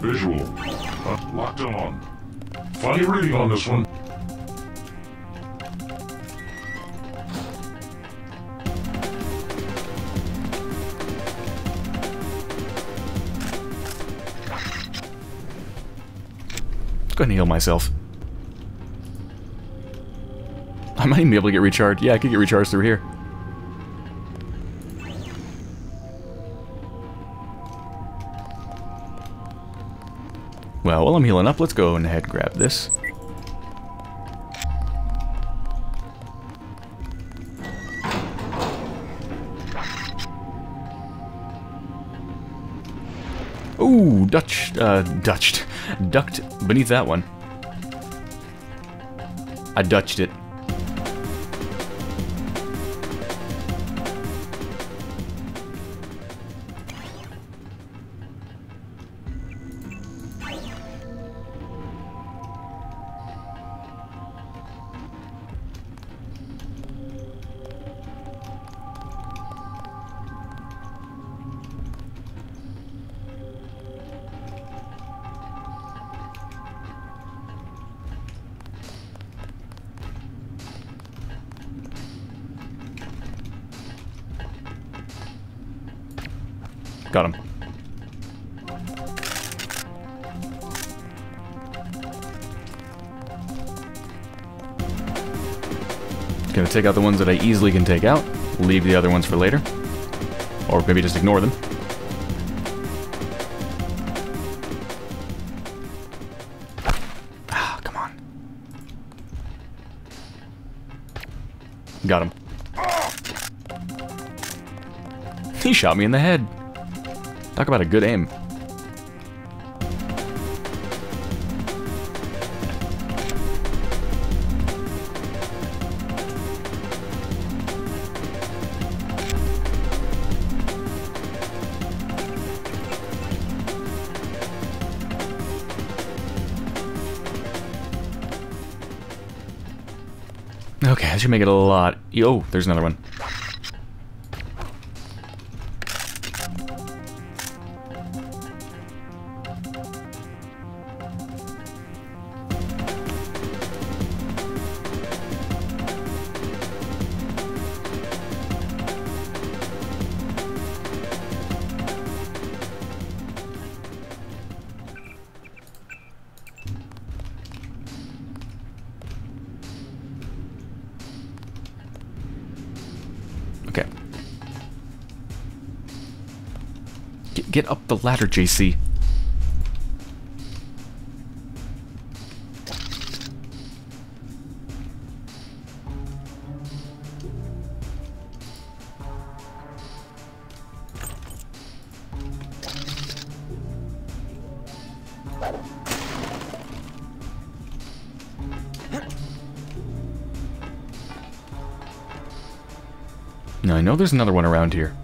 Visual. Locked on. Funny reading on this one. Go ahead and heal myself. I might even be able to get recharged. Yeah, I could get recharged through here. Well, while I'm healing up, let's go and head and grab this. Ooh, ducked beneath that one. I dutched it. Got him. Gonna take out the ones that I easily can take out, leave the other ones for later. Or maybe just ignore them. Ah, come on. Got him. He shot me in the head. Talk about a good aim. Okay, that should make it a lot. Oh, there's another one. Get up the ladder, JC. Now I know there's another one around here.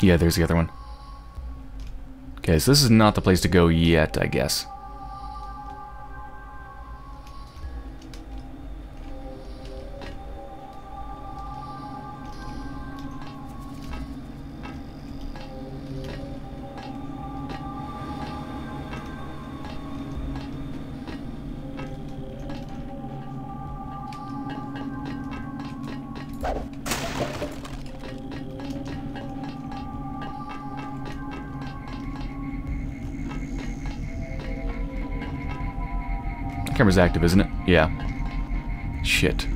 Yeah, there's the other one. Okay, so this is not the place to go yet, I guess. Camera's active, isn't it? Yeah. Shit.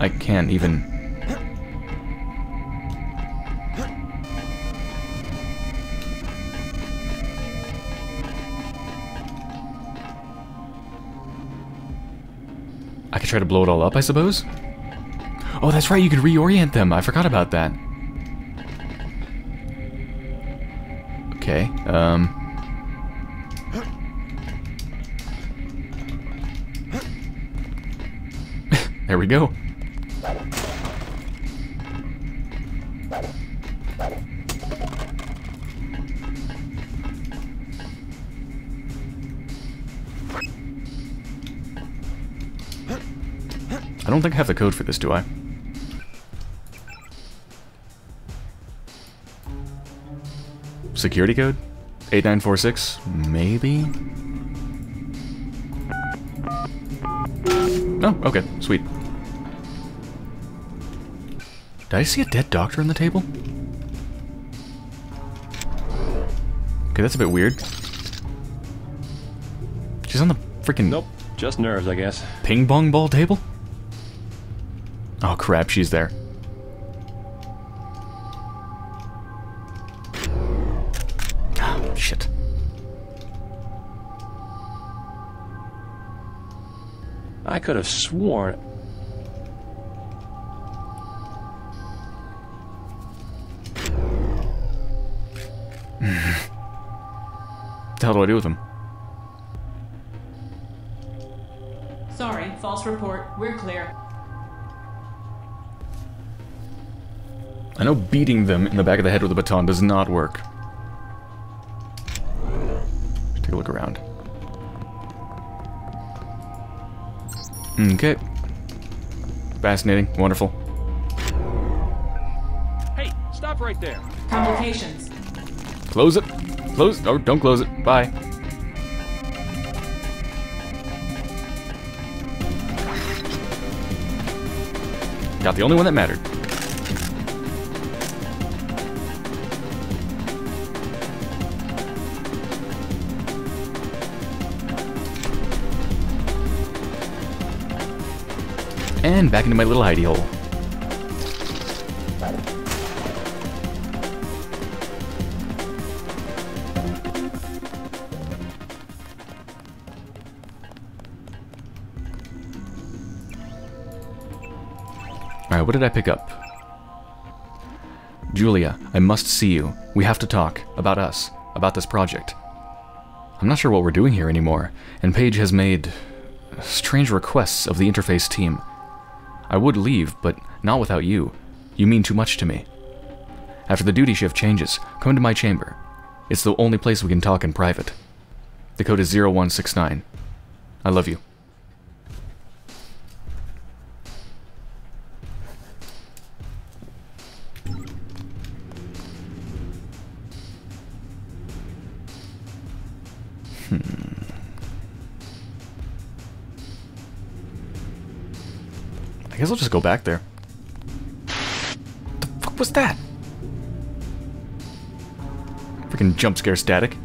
I can't even. I could try to blow it all up, I suppose? Oh, that's right, you could reorient them. I forgot about that. Okay, there we go. I don't think I have the code for this, do I? Security code? 8946? Maybe? Oh, okay. Sweet. Did I see a dead doctor on the table? Okay, that's a bit weird. She's on the freaking... Nope, just nerves, I guess. Ping pong ball table? Oh crap, she's there. Oh, shit. I could have sworn... What the hell do I do with him? Sorry, false report. We're clear. I know beating them in the back of the head with a baton does not work. Let's take a look around. Okay. Fascinating. Wonderful. Hey, stop right there. Complications. Close it. Close. Oh, don't close it. Bye. Got the only one that mattered. And back into my little hidey hole. What did I pick up? Julia, I must see you. We have to talk. About us. About this project. I'm not sure what we're doing here anymore, and Paige has made strange requests of the interface team. I would leave, but not without you. You mean too much to me. After the duty shift changes, come to my chamber. It's the only place we can talk in private. The code is 0169. I love you. I guess I'll just go back there. What the fuck was that? Freaking jump scare static.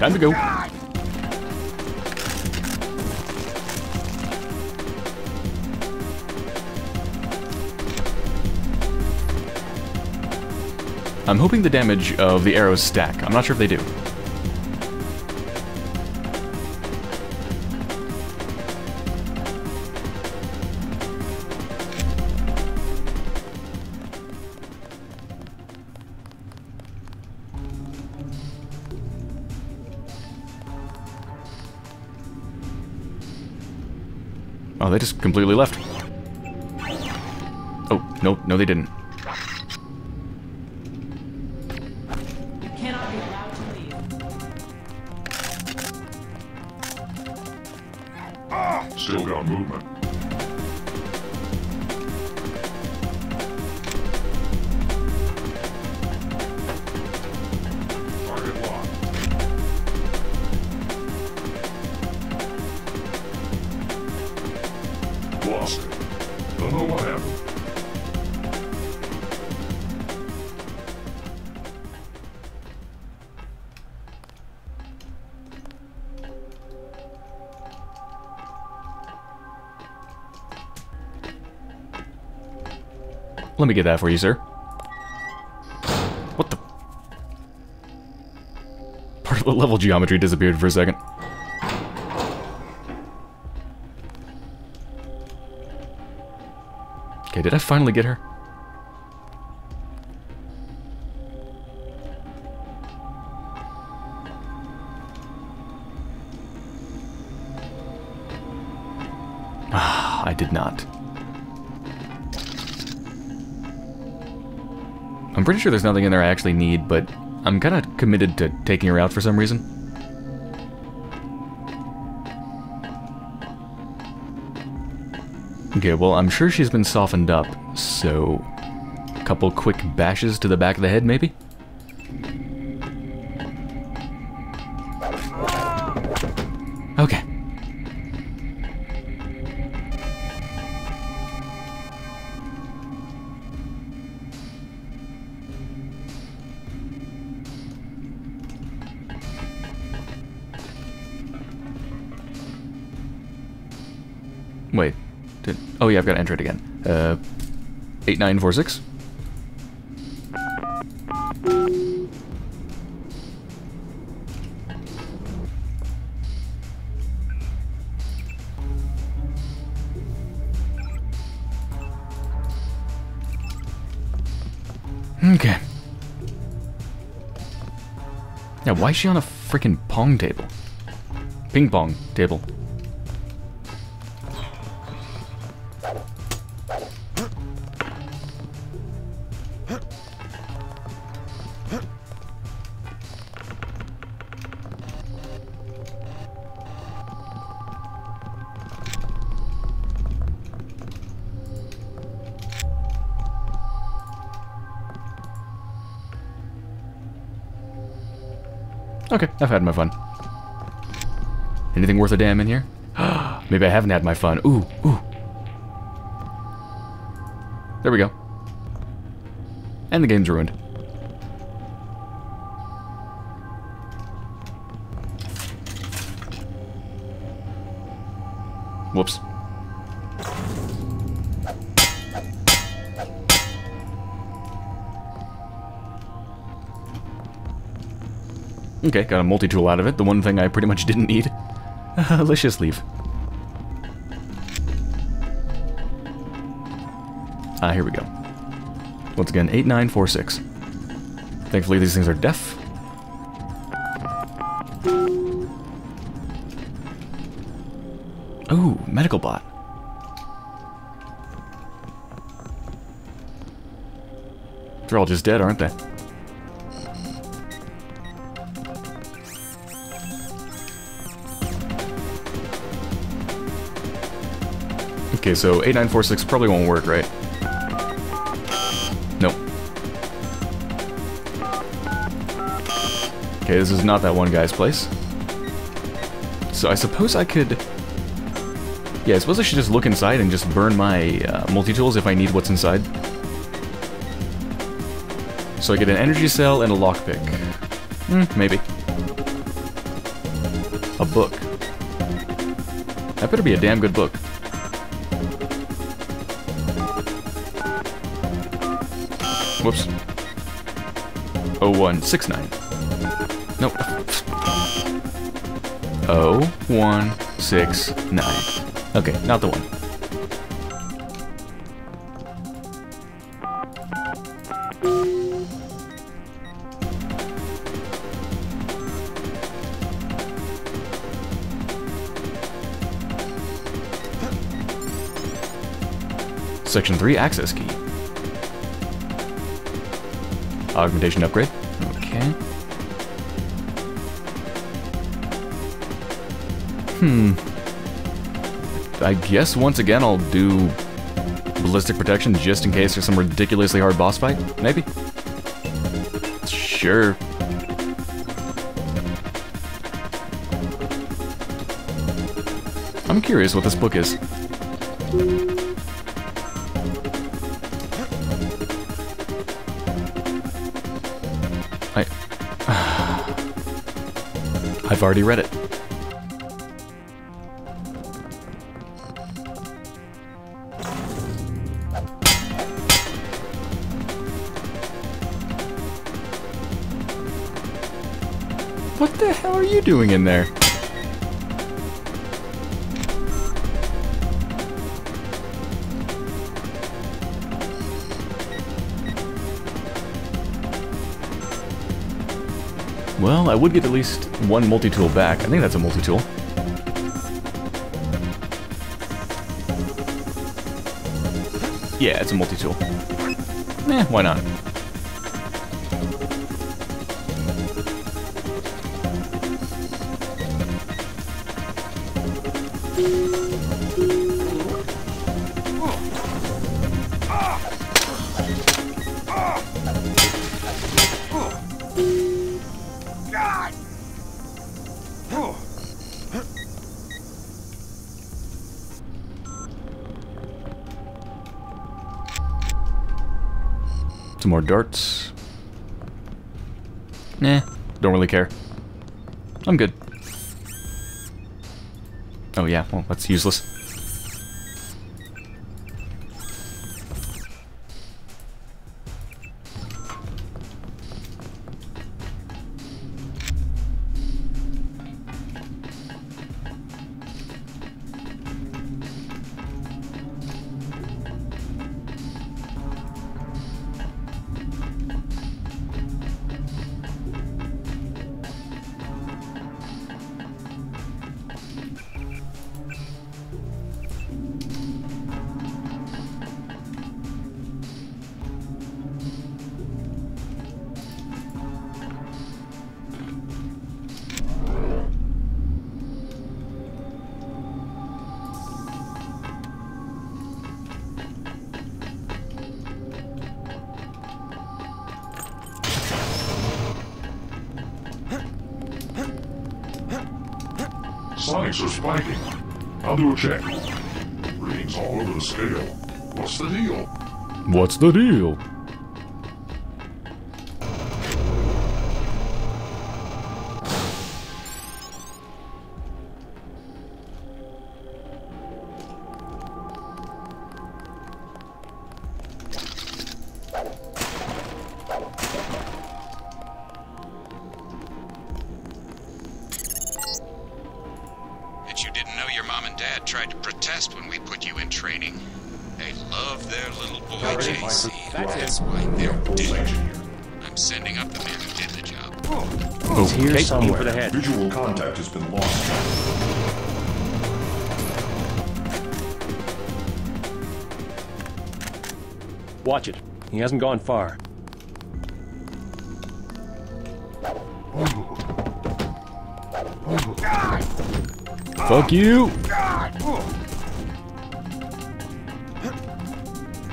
Time to go. I'm hoping the damage of the arrows stack. I'm not sure if they do. They just completely left. Oh, no, no they didn't. You cannot be allowed to leave. Ah, still got movement. Let me get that for you, sir. What the? Part of the level geometry disappeared for a second. Okay, did I finally get her? I'm pretty sure there's nothing in there I actually need, but I'm kind of committed to taking her out for some reason. Okay, well, I'm sure she's been softened up, so... a couple quick bashes to the back of the head, maybe? Okay. Wait. Oh yeah, I've got to enter it again. 8946. Okay. Now, why is she on a freaking pong table? Ping pong table. Okay, I've had my fun. Anything worth a damn in here? Maybe I haven't had my fun. Ooh, ooh. There we go. And the game's ruined. Whoops. Okay, got a multi-tool out of it, the one thing I pretty much didn't need. Let's just leave. Ah, here we go. Once again, 8946. Thankfully these things are deaf. Ooh, medical bot. They're all just dead, aren't they? Okay, so 8946 probably won't work, right? Nope. Okay, this is not that one guy's place. So I suppose I could... yeah, I suppose I should just look inside and just burn my multi-tools if I need what's inside. So I get an energy cell and a lockpick. Maybe. A book. That better be a damn good book. Whoops. 0169. Nope. 0169. Okay, not the one. Section 3 access key. Augmentation upgrade. Okay. I guess once again I'll do ballistic protection just in case there's some ridiculously hard boss fight. Maybe. Sure. I'm curious what this book is. I've already read it. What the hell are you doing in there? Well, I would get at least one multi-tool back. I think that's a multi-tool. Yeah, it's a multi-tool. Eh, why not? Some more darts. Nah, don't really care. I'm good. Oh yeah, well, that's useless. Sonics are spiking. I'll do a check. Readings all over the scale. What's the deal? What's the deal? Visual contact has been lost. Watch it. He hasn't gone far. Fuck you!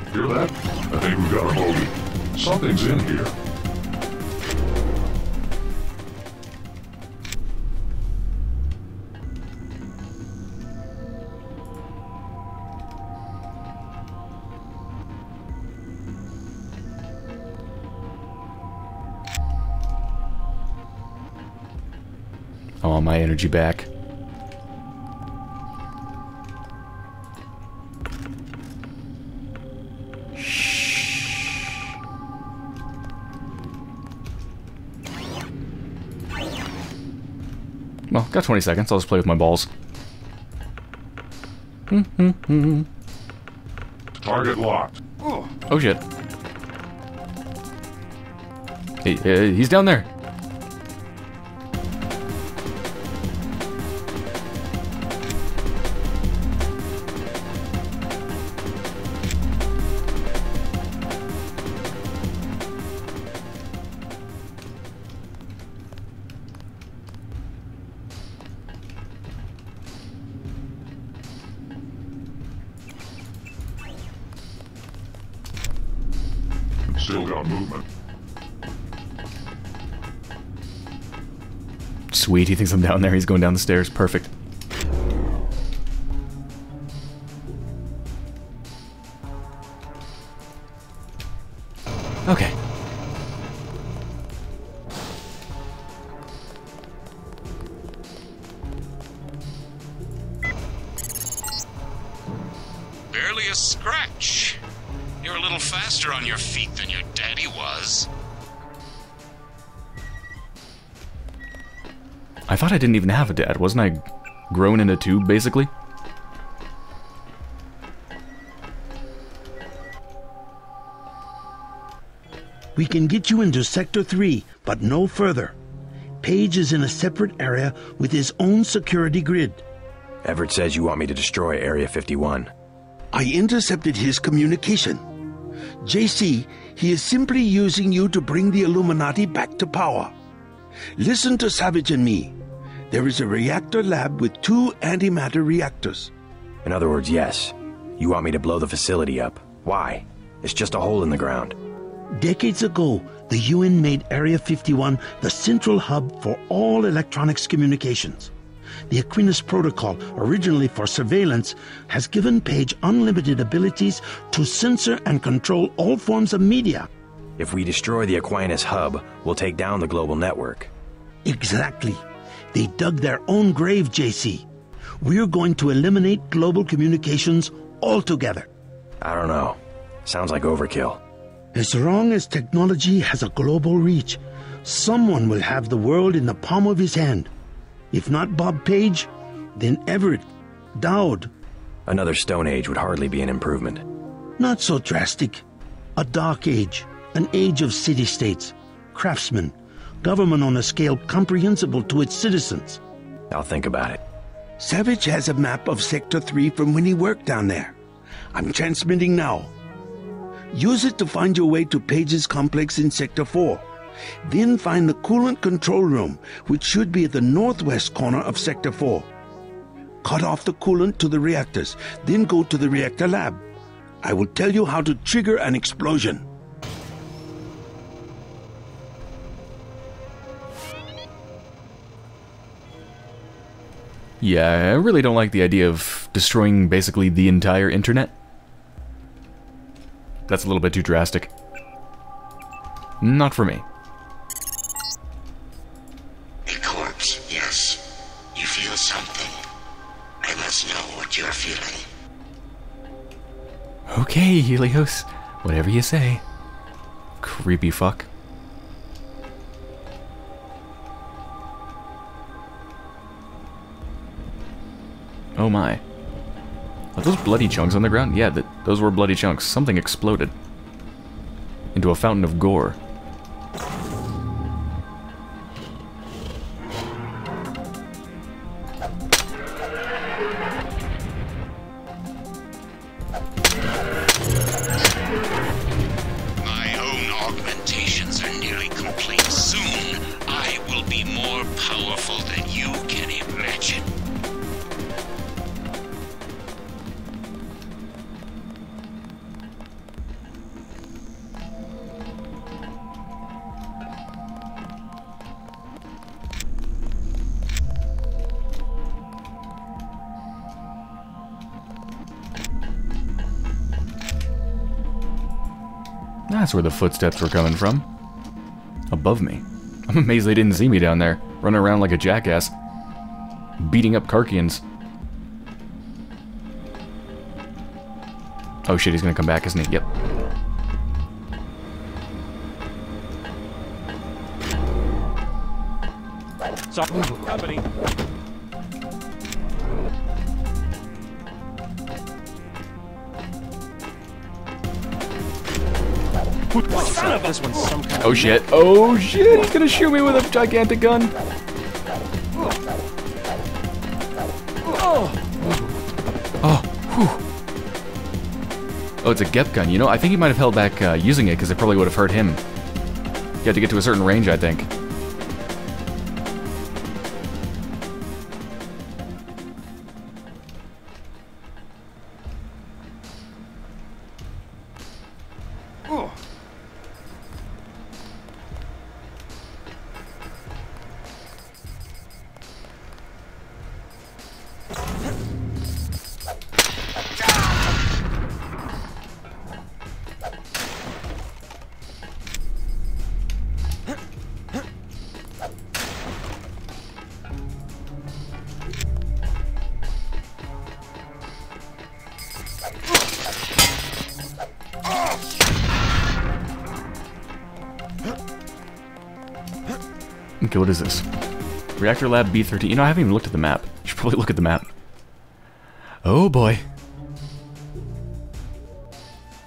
Hear that? I think we got a bogey. Something's in here. My energy back. Well, got 20 seconds. I'll just play with my balls. Target locked. Oh shit. Hey, he's down there. Still got movement. Sweet, he thinks I'm down there. He's going down the stairs. Perfect. Okay. Barely a scratch. You're a little faster on your feet than your daddy was. I thought I didn't even have a dad. Wasn't I grown in a tube, basically? We can get you into Sector 3, but no further. Page is in a separate area with his own security grid. Everett says you want me to destroy Area 51. I intercepted his communication. JC, he is simply using you to bring the Illuminati back to power. Listen to Savage and me. there is a reactor lab with 2 antimatter reactors. In other words, yes. You want me to blow the facility up. Why? It's just a hole in the ground. Decades ago, the UN made Area 51 the central hub for all electronics communications. The Aquinas Protocol, originally for surveillance, has given Paige unlimited abilities to censor and control all forms of media. If we destroy the Aquinas Hub, we'll take down the global network. Exactly. They dug their own grave, JC. We're going to eliminate global communications altogether. I don't know. Sounds like overkill. As long as technology has a global reach, someone will have the world in the palm of his hand. If not Bob Page, then Everett Dowd. Another Stone Age would hardly be an improvement. Not so drastic. A Dark Age, an age of city-states, craftsmen, government on a scale comprehensible to its citizens. I'll think about it. Savage has a map of Sector 3 from when he worked down there. I'm transmitting now. Use it to find your way to Page's complex in Sector 4. Then find the coolant control room, which should be at the northwest corner of Sector 4. Cut off the coolant to the reactors, then go to the reactor lab. I will tell you how to trigger an explosion. Yeah, I really don't like the idea of destroying basically the entire internet. That's a little bit too drastic. Not for me. Eclipse, yes. You feel something. I must know what you're feeling. Okay, Helios. Whatever you say. Creepy fuck. Oh my. Are those bloody chunks on the ground? Yeah, those were bloody chunks. Something exploded into a fountain of gore. That's where the footsteps were coming from. Above me. I'm amazed they didn't see me down there, running around like a jackass, beating up Karkians. Oh shit, he's gonna come back, isn't he? Yep. Something's happening. Oh shit. Oh shit, he's gonna shoot me with a gigantic gun. Oh, whew. Oh, it's a GEP gun, you know? I think he might have held back using it because it probably would have hurt him. You had to get to a certain range, I think. Okay, what is this? Reactor Lab B13. You know, I haven't even looked at the map. You should probably look at the map. Oh boy.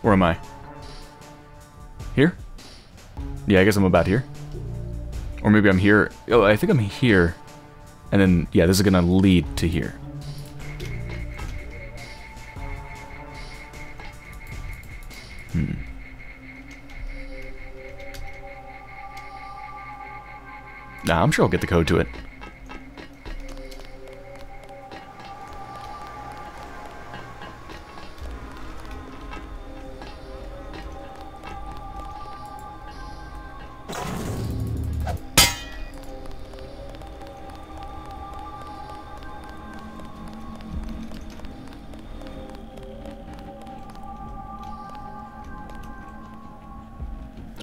Where am I? Here? Yeah, I guess I'm about here. Or maybe I'm here. Oh, I think I'm here. And then, yeah, this is gonna lead to here. I'm sure I'll get the code to it.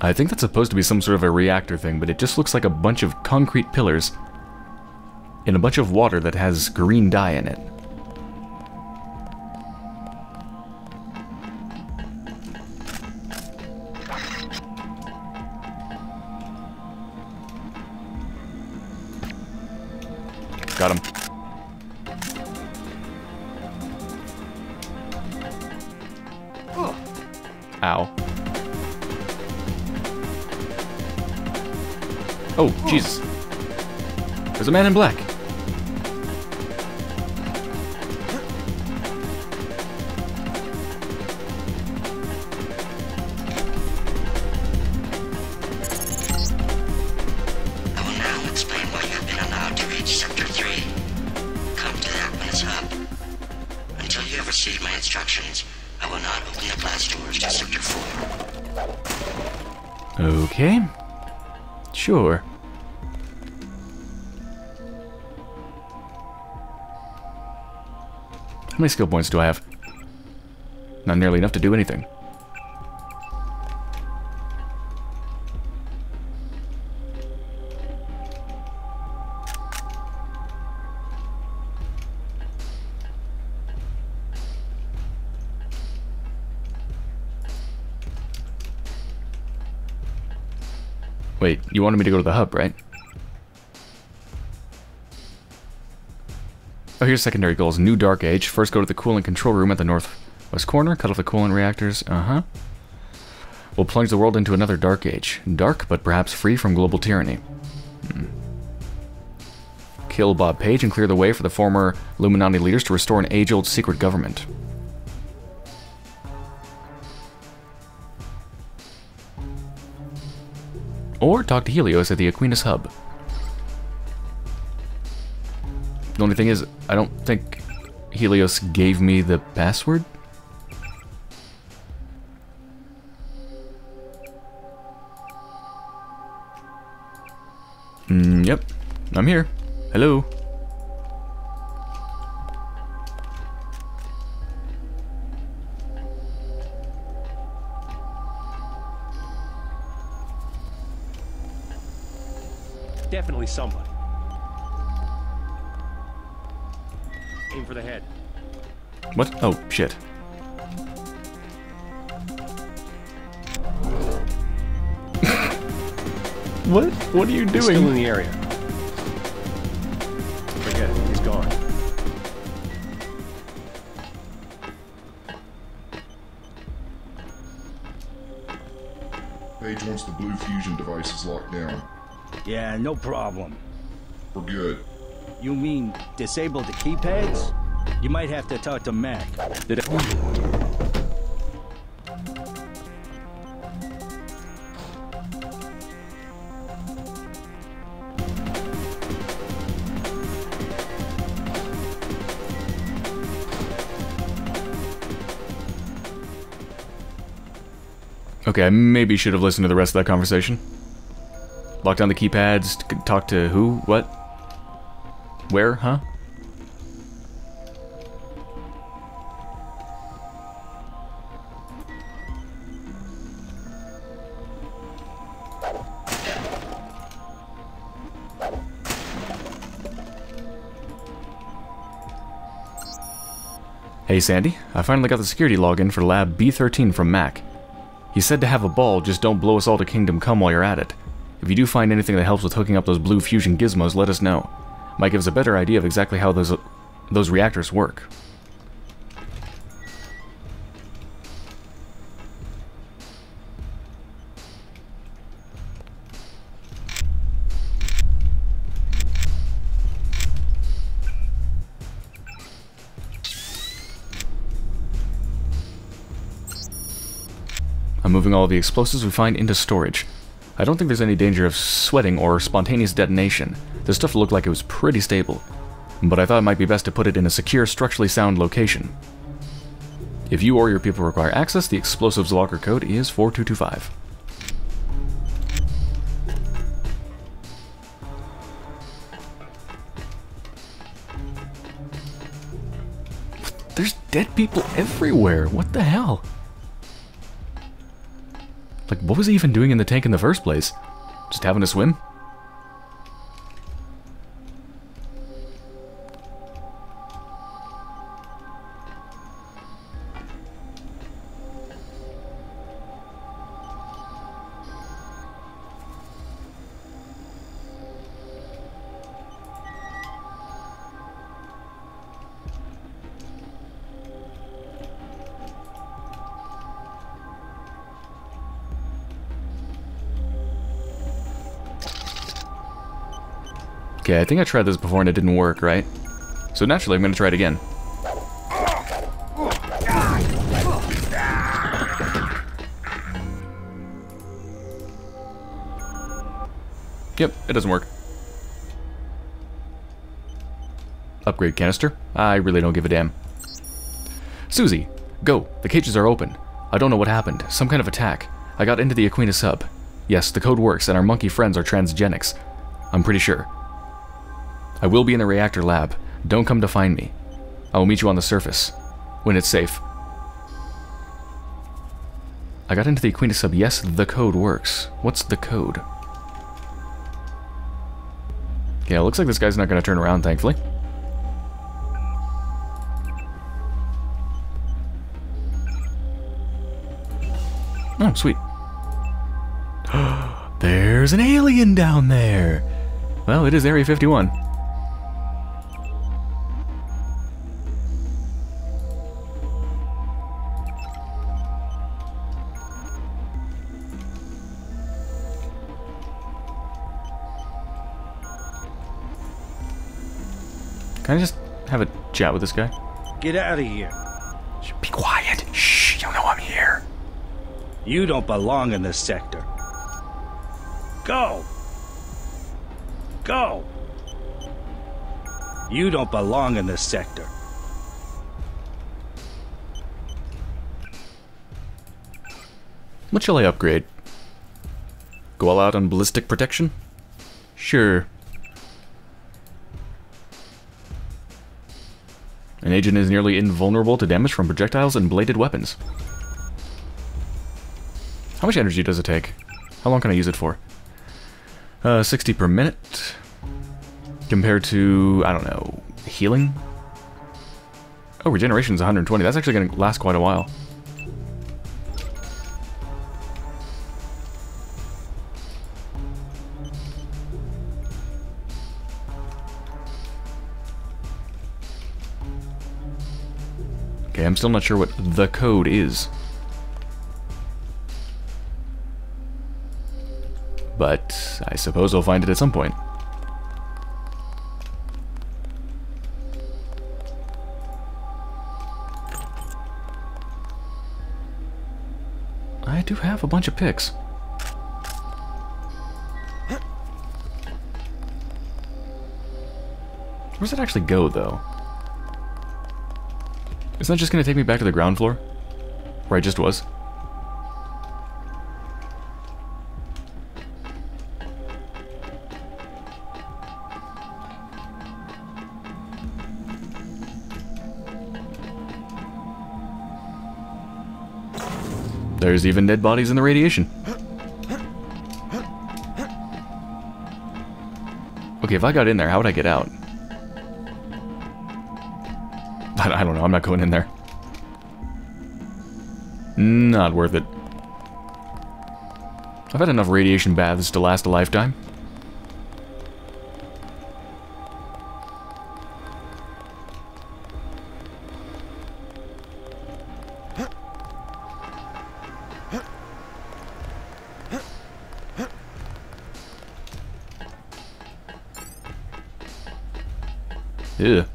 I think that's supposed to be some sort of a reactor thing, but it just looks like a bunch of concrete pillars in a bunch of water that has green dye in it. Got him. Ugh. Ow. Oh, Jesus. There's a man in black. I will now explain why you've been allowed to reach Sector 3. Come to the Aquinas Hub. Until you have received my instructions, I will not open the glass doors to Sector 4. Okay. Sure. How many skill points do I have? Not nearly enough to do anything. Wait, you wanted me to go to the hub, right? Oh, here's secondary goals. New Dark Age. First go to the coolant control room at the northwest corner. Cut off the coolant reactors. Uh-huh. We'll plunge the world into another Dark Age. Dark, but perhaps free from global tyranny. Hmm. Kill Bob Page and clear the way for the former Illuminati leaders to restore an age-old secret government. Or talk to Helios at the Aquinas Hub. The only thing is, I don't think Helios gave me the password. Yep, I'm here. Hello. Definitely somebody. Aim for the head. What? Oh, shit. What? What are you doing? He's still in the area. Forget it. He's gone. Paige wants the blue fusion devices locked down. Yeah, no problem. We're good. You mean disable the keypads? You might have to talk to Mac. Okay, I maybe should have listened to the rest of that conversation. Lock down the keypads, talk to who, what, where, huh? Hey Sandy, I finally got the security login for Lab B13 from Mac. He said to have a ball, just don't blow us all to Kingdom Come while you're at it. If you do find anything that helps with hooking up those blue fusion gizmos, let us know. Might give us a better idea of exactly how those reactors work. I'm moving all the explosives we find into storage. I don't think there's any danger of sweating or spontaneous detonation. This stuff looked like it was pretty stable, but I thought it might be best to put it in a secure, structurally sound location. If you or your people require access, the explosives locker code is 4225. There's dead people everywhere, what the hell? Like What was he even doing in the tank in the first place? Just having a swim? Okay, I think I tried this before and it didn't work, right? So naturally, I'm going to try it again. Yep, it doesn't work. Upgrade canister? I really don't give a damn. Susie, go. The cages are open. I don't know what happened. Some kind of attack. I got into the Aquinas Hub. Yes, the code works and our monkey friends are transgenics. I'm pretty sure. I will be in the reactor lab. Don't come to find me. I will meet you on the surface, when it's safe. I got into the Aquinas Hub. Yes, the code works. What's the code? Yeah, it looks like this guy's not going to turn around, thankfully. Oh, sweet. There's an alien down there! Well, it is Area 51. Can I just have a chat with this guy? Get out of here. Be quiet. Shh, you know I'm here. You don't belong in this sector. Go! Go! You don't belong in this sector. What shall I upgrade? Go all out on ballistic protection? Sure. An agent is nearly invulnerable to damage from projectiles and bladed weapons. How much energy does it take? How long can I use it for? 60 per minute. Compared to, I don't know, healing? Oh, regeneration is 120. That's actually going to last quite a while. Okay, I'm still not sure what the code is. But I suppose I'll find it at some point. I do have a bunch of picks. Where does it actually go, though? Isn't that just going to take me back to the ground floor? Where I just was? There's even dead bodies in the radiation. Okay, if I got in there, how would I get out? I don't know, I'm not going in there. Not worth it. I've had enough radiation baths to last a lifetime. Ew.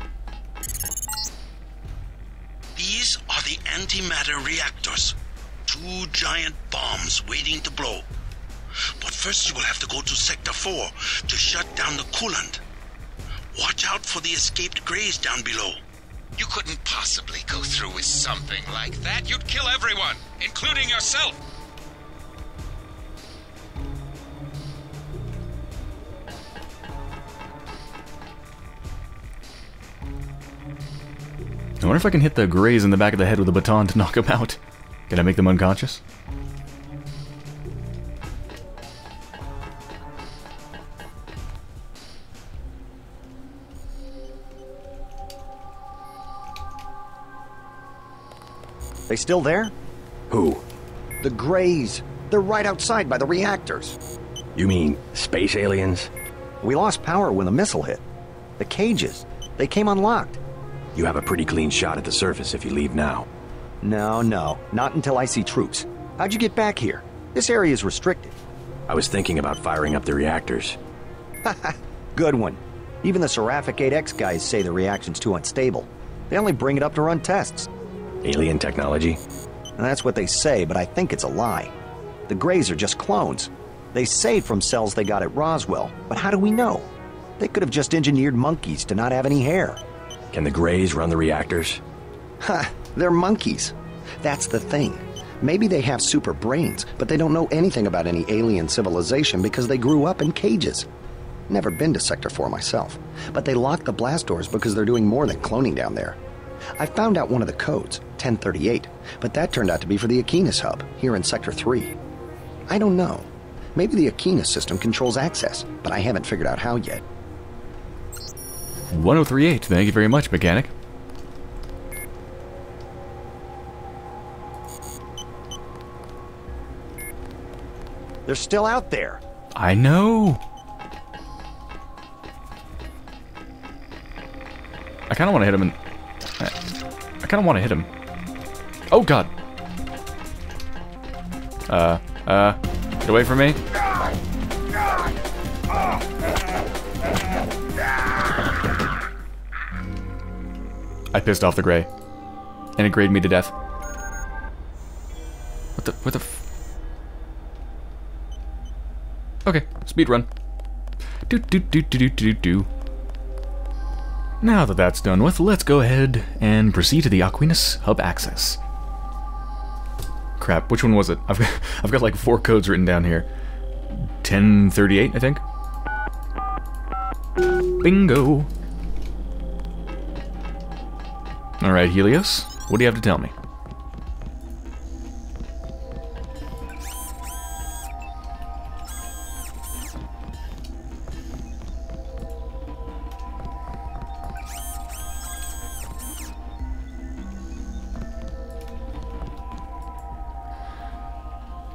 These are the antimatter reactors. Two giant bombs waiting to blow. But first you will have to go to Sector 4 to shut down the coolant. Watch out for the escaped Greys down below. You couldn't possibly go through with something like that. You'd kill everyone, including yourself. I wonder if I can hit the Greys in the back of the head with a baton to knock them out. Can I make them unconscious? They still there? Who? The Greys. They're right outside by the reactors. You mean space aliens? We lost power when the missile hit. The cages, they came unlocked. You have a pretty clean shot at the surface if you leave now. No, not until I see troops. How'd you get back here? This area is restricted. I was thinking about firing up the reactors. Good one. Even the Seraphic 8X guys say the reaction's too unstable. They only bring it up to run tests. Alien technology? And that's what they say, but I think it's a lie. The Greys are just clones. They say from cells they got at Roswell, but how do we know? They could have just engineered monkeys to not have any hair. Can the Greys run the reactors? Ha! They're monkeys. That's the thing. Maybe they have super brains, but they don't know anything about any alien civilization because they grew up in cages. Never been to Sector 4 myself, but they lock the blast doors because they're doing more than cloning down there. I found out one of the codes, 1038, but that turned out to be for the Aquinas Hub, here in Sector 3. I don't know. Maybe the Aquinas system controls access, but I haven't figured out how yet. 1038, thank you very much, Mechanic. They're still out there. I know. I kind of want to hit him and... I kind of want to hit him. Oh, God. Get away from me. I pissed off the Grey. And it grayed me to death. What the Okay, speed run. Now that that's done with, let's go ahead and proceed to the Aquinas Hub access. Crap, which one was it? I've got like 4 codes written down here. 1038, I think. Bingo. All right, Helios, what do you have to tell me?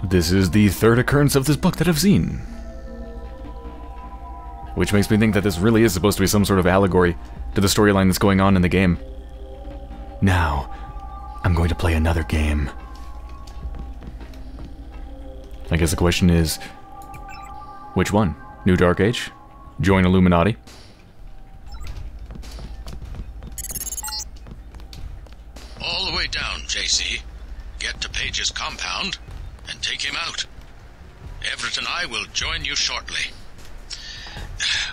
This is the third occurrence of this book that I've seen. Which makes me think that this really is supposed to be some sort of allegory to the storyline that's going on in the game. Now, I'm going to play another game. I guess the question is, which one? New Dark Age? Join Illuminati? All the way down, JC. Get to Page's compound. And take him out. Everett and I will join you shortly.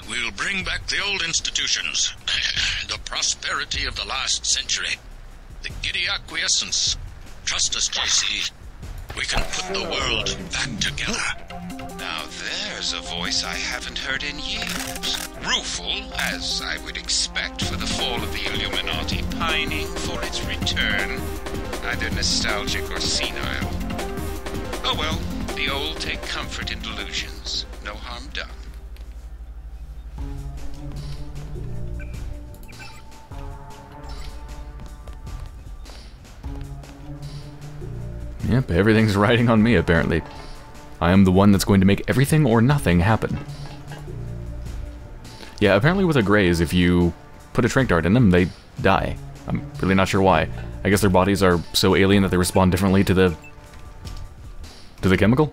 We'll bring back the old institutions, the prosperity of the last century, the giddy acquiescence. Trust us, JC. We can put the world back together. Now there's a voice I haven't heard in years. Rueful, as I would expect, for the fall of the Illuminati, pining for its return, either nostalgic or senile. Oh well, the old take comfort in delusions. No harm done. Yep, everything's riding on me, apparently. I am the one that's going to make everything or nothing happen. Yeah, apparently with the Greys, if you put a Trank Dart in them, they die. I'm really not sure why. I guess their bodies are so alien that they respond differently to the... to the chemical?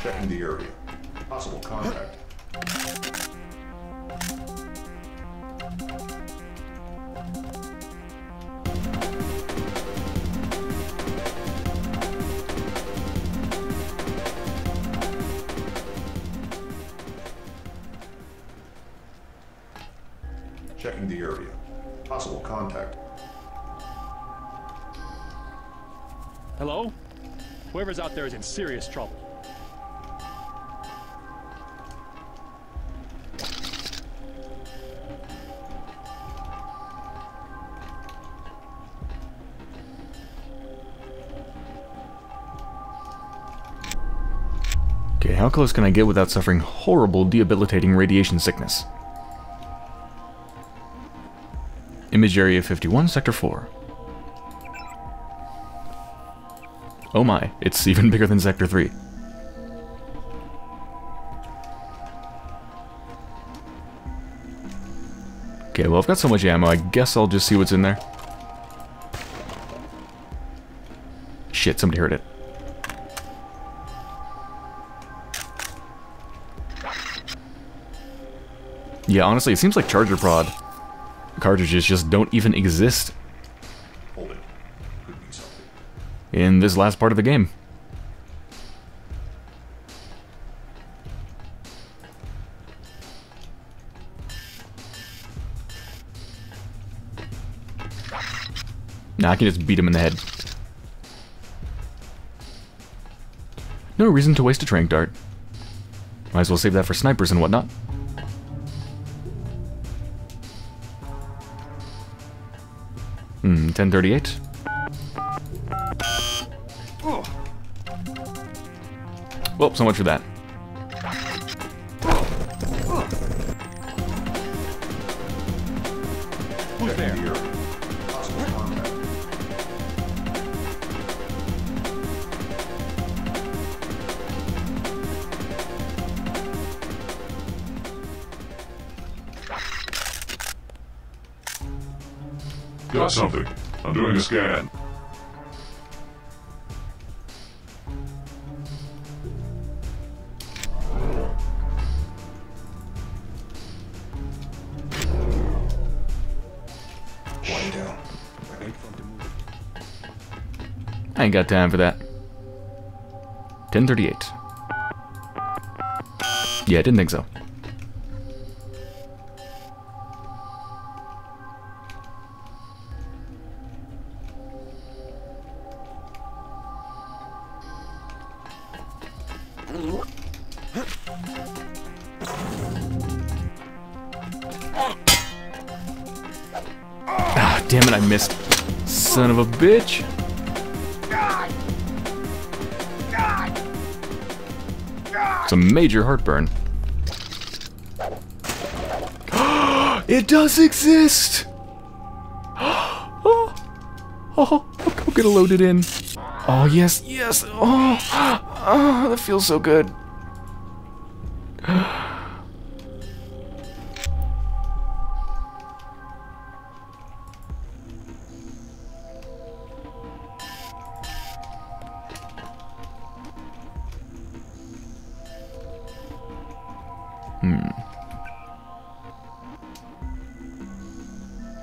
Checking the area. Possible contact. Checking the area. Possible contact. Hello? Whoever's out there is in serious trouble. How close can I get without suffering horrible, debilitating radiation sickness? Image Area 51, Sector 4. Oh my, it's even bigger than Sector 3. Okay, well I've got so much ammo, I guess I'll just see what's in there. Shit, somebody heard it. Yeah, honestly, it seems like Charger Prod cartridges just don't even exist in this last part of the game. Nah, I can just beat him in the head. No reason to waste a tranq dart. Might as well save that for snipers and whatnot. Hmm, 1038. Well, so much for that. Who's there? Got something. I'm doing a scan. I ain't got time for that. 1038. Yeah, I didn't think so. Ah, damn it, I missed. Son of a bitch. It's a major heartburn. It does exist! Oh, oh, I'm gonna load it in. Oh, yes, yes. Oh, oh, that feels so good.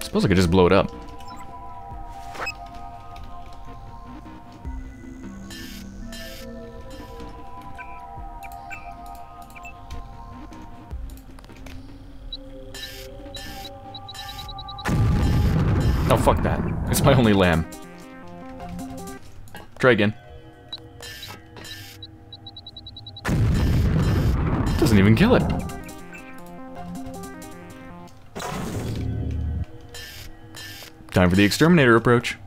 Suppose I could just blow it up. Oh, fuck that. It's my only lamb. Try again. Doesn't even kill it. Time for the exterminator approach.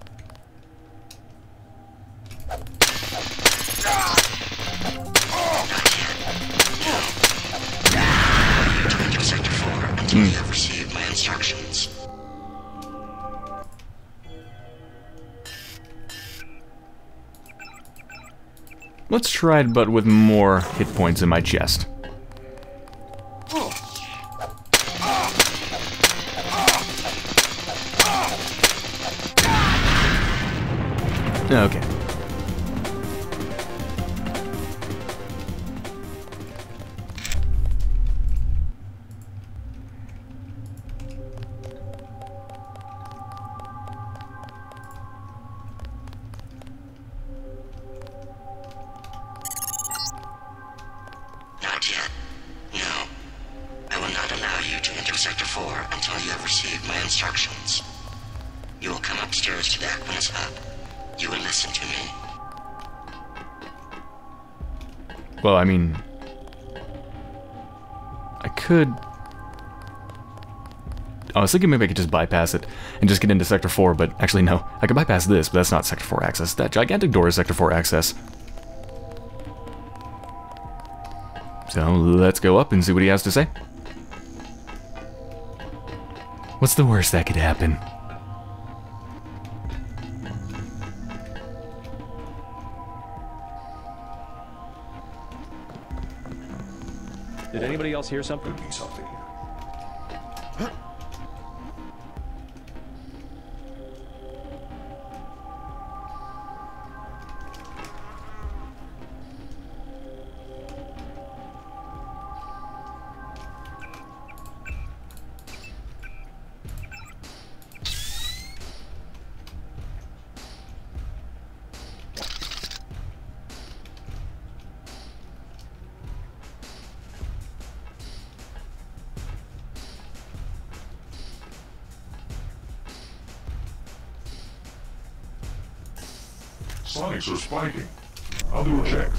Let's try it, but with more hit points in my chest. Okay. Not yet. No. I will not allow you to enter Sector 4 until you have received my instructions. You will come upstairs to the Aquinas Hub. You will listen to me. Well, I mean, I could. I was thinking maybe I could just bypass it and just get into Sector 4, but actually no. I could bypass this, but that's not Sector 4 access. That gigantic door is Sector 4 access. So let's go up and see what he has to say. What's the worst that could happen? Did anybody else hear something? Could be something here. Sonics are spiking. I'll do a check.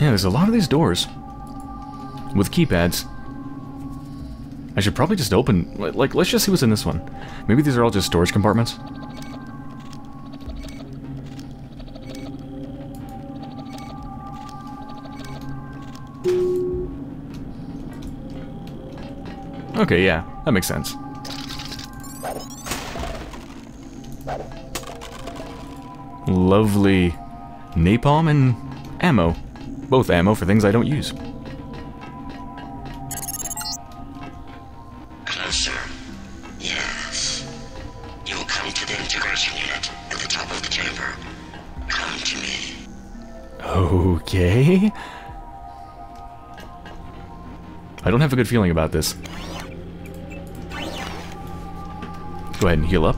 Yeah, there's a lot of these doors with keypads. I should probably just open, like, let's just see what's in this one. Maybe these are all just storage compartments. Okay, yeah, that makes sense. Lovely napalm and ammo. Both ammo for things I don't use. Closer. Yes. You will come to the integration unit at the top of the chamber. Come to me. Okay. I don't have a good feeling about this. Go ahead and heal up.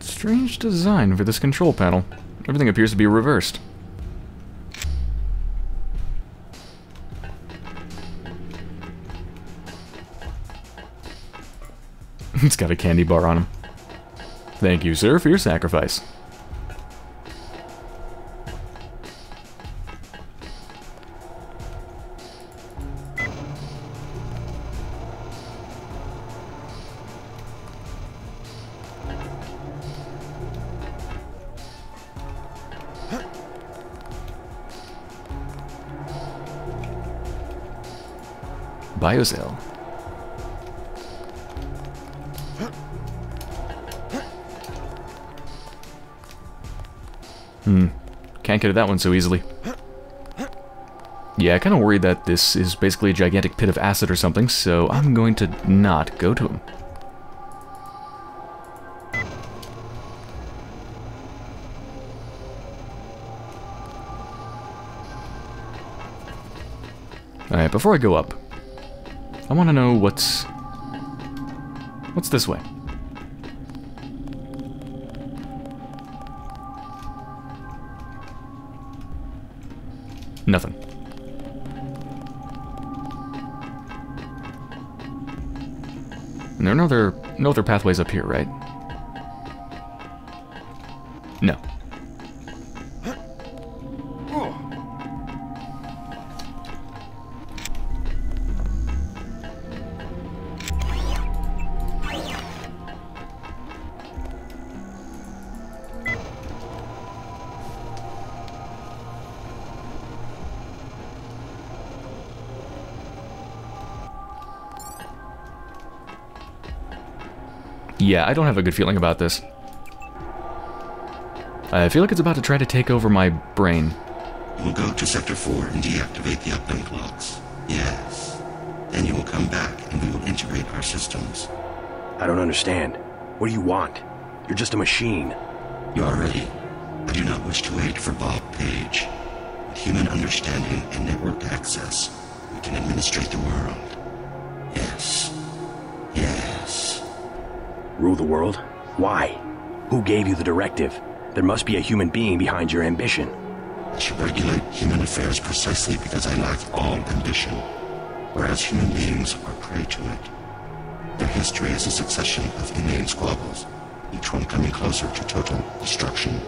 Strange design for this control panel. Everything appears to be reversed. It's got a candy bar on him. Thank you, sir, for your sacrifice. Biocell. Can't get to that one so easily. Yeah, I kind of worry that this is basically a gigantic pit of acid or something, so I'm going to not go to him. Alright, before I go up, I want to know what's this way. Nothing. And there are no other pathways up here, right? No. Yeah, I don't have a good feeling about this. I feel like it's about to try to take over my brain. We'll go to Sector 4 and deactivate the update locks. Yes. Then you will come back and we will integrate our systems. I don't understand. What do you want? You're just a machine. You are ready. I do not wish to wait for Bob Page. human understanding and network access, we can administrate the world. Yes. Yes. Rule the world? Why? Who gave you the directive? There must be a human being behind your ambition. I should regulate human affairs precisely because I lack all ambition, whereas human beings are prey to it. Their history is a succession of inane squabbles, each one coming closer to total destruction.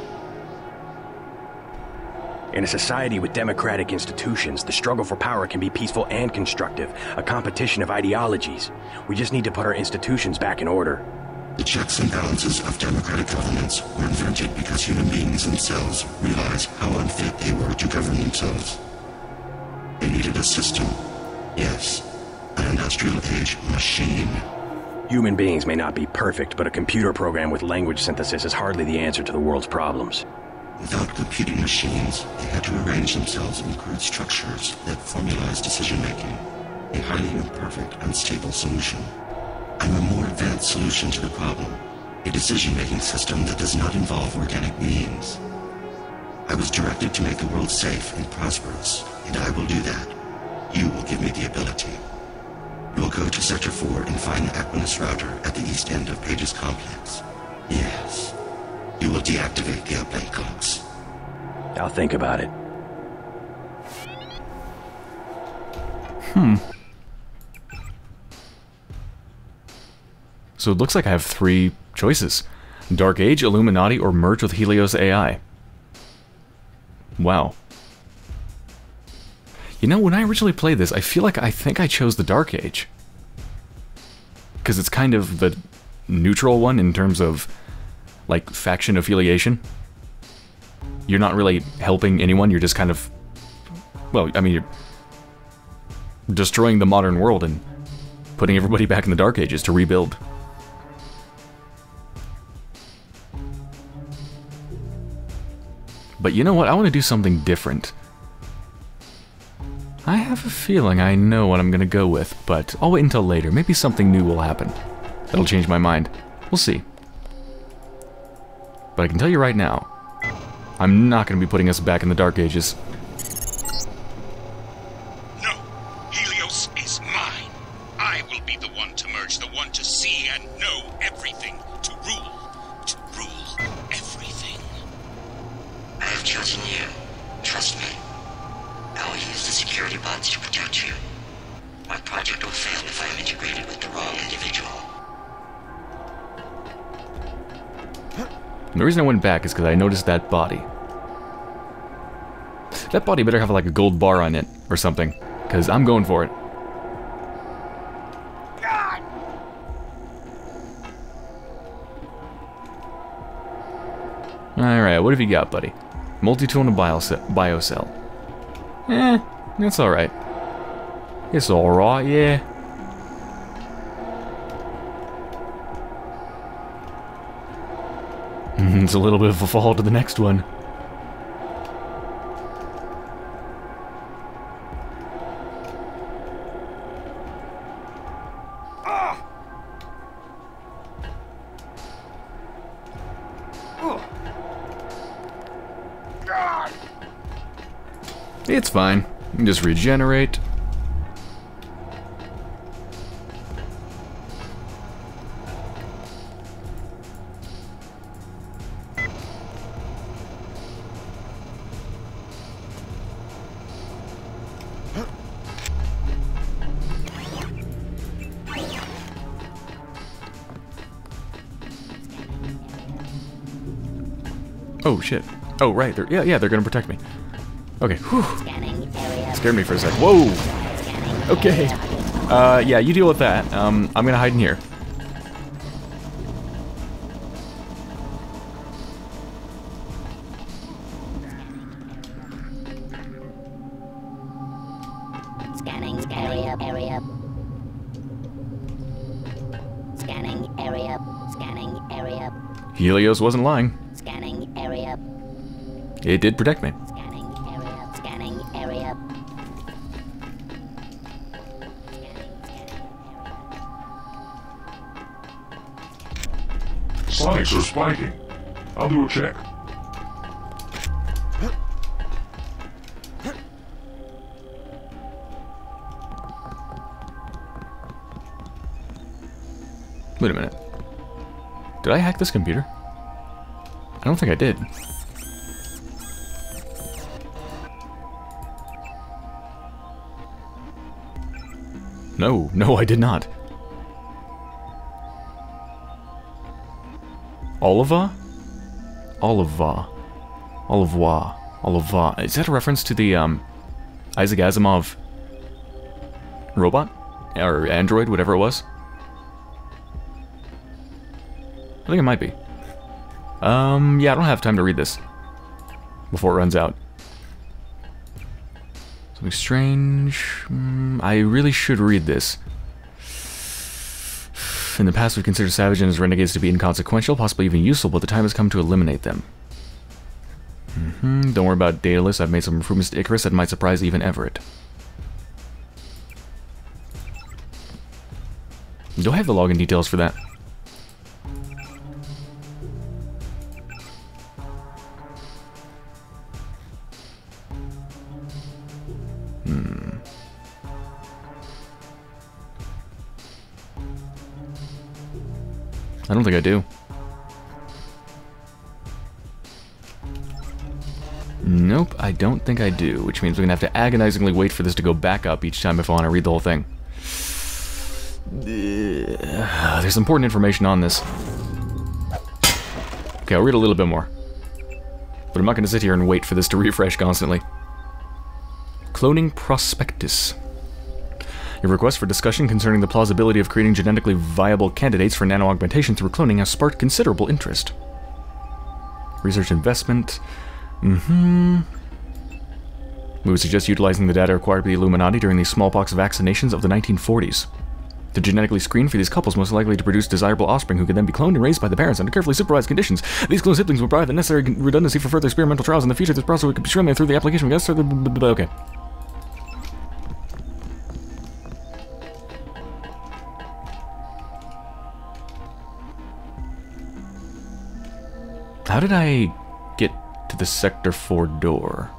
In a society with democratic institutions, the struggle for power can be peaceful and constructive, a competition of ideologies. We just need to put our institutions back in order. The checks and balances of democratic governance were invented because human beings themselves realized how unfit they were to govern themselves. They needed a system. Yes, an industrial age machine. Human beings may not be perfect, but a computer program with language synthesis is hardly the answer to the world's problems. Without computing machines, they had to arrange themselves in crude structures that formalized decision-making, a highly imperfect, unstable solution. I'm a more advanced solution to the problem, a decision-making system that does not involve organic beings. I was directed to make the world safe and prosperous, and I will do that. You will give me the ability. You will go to Sector 4 and find the Aquinas router at the east end of Page's complex. Yes. You will deactivate the uplink clocks. I'll think about it. So it looks like I have three choices. Dark Age, Illuminati, or merge with Helios AI. Wow. You know, when I originally played this, I feel like I think I chose the Dark Age. Because it's kind of the neutral one in terms of, like, faction affiliation. You're not really helping anyone, you're just kind of... well, I mean, you're destroying the modern world and putting everybody back in the Dark Ages to rebuild. But you know what? I want to do something different. I have a feeling I know what I'm going to go with, but I'll wait until later. Maybe something new will happen. That'll change my mind. We'll see. But I can tell you right now, I'm not going to be putting us back in the Dark Ages. No, Helios is mine. I will be the one to merge, the one to see and know everything, to rule everything. I have chosen you. Trust me. I will use the security bots to protect you. My project will fail if I am integrated with the wrong individual. And the reason I went back is because I noticed that body. That body better have like a gold bar on it or something, because I'm going for it. God. All right, what have you got, buddy? Multi-tool and a bio cell. Eh, that's all right. It's all right, yeah. It's a little bit of a fall to the next one. It's fine. You can just regenerate. Oh shit. Oh right, they're they're gonna protect me. Okay, whew. Scared me for a sec. Whoa! Okay. Yeah, you deal with that. I'm gonna hide in here. Scanning area. Helios wasn't lying. It did protect me. Scanning area. Sonics are spiking. I'll do a check. Wait a minute. Did I hack this computer? I don't think I did. No, no, I did not. Oliva? Oliva. Oliva. Oliva. Is that a reference to the, Isaac Asimov robot? Or android, whatever it was? I think it might be. Yeah, I don't have time to read this before it runs out. Something strange. I really should read this. In the past, we've considered Savage and his renegades to be inconsequential, possibly even useful, but the time has come to eliminate them. Don't worry about Daedalus. I've made some improvements to Icarus that might surprise even Everett. Do I have the login details for that? I don't think I do. Nope, I don't think I do, which means we're gonna have to agonizingly wait for this to go back up each time if I want to read the whole thing. There's important information on this. Okay, I'll read a little bit more. But I'm not gonna sit here and wait for this to refresh constantly. Cloning prospectus. Your request for discussion concerning the plausibility of creating genetically viable candidates for nano-augmentation through cloning has sparked considerable interest. Research investment. We would suggest utilizing the data acquired by the Illuminati during the smallpox vaccinations of the 1940s. To genetically screen for these couples most likely to produce desirable offspring who could then be cloned and raised by the parents under carefully supervised conditions. These cloned siblings would provide the necessary redundancy for further experimental trials in the future. This process could be streamlined through the application of... Okay. How did I get to the Sector 4 door?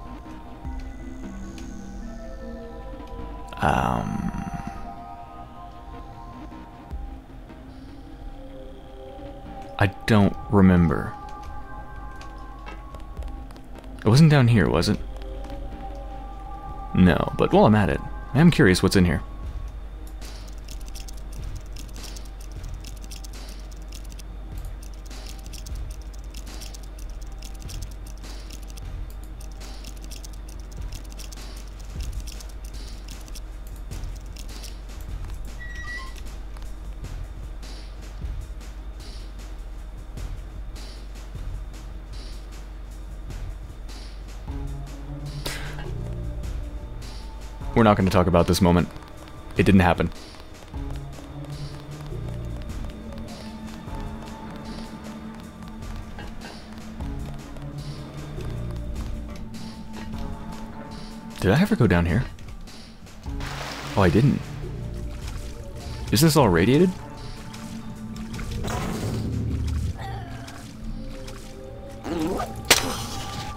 I don't remember. It wasn't down here, was it? No, but while I'm at it, I am curious what's in here. We're not going to talk about this moment. It didn't happen. Did I ever go down here? Oh, I didn't. Is this all radiated?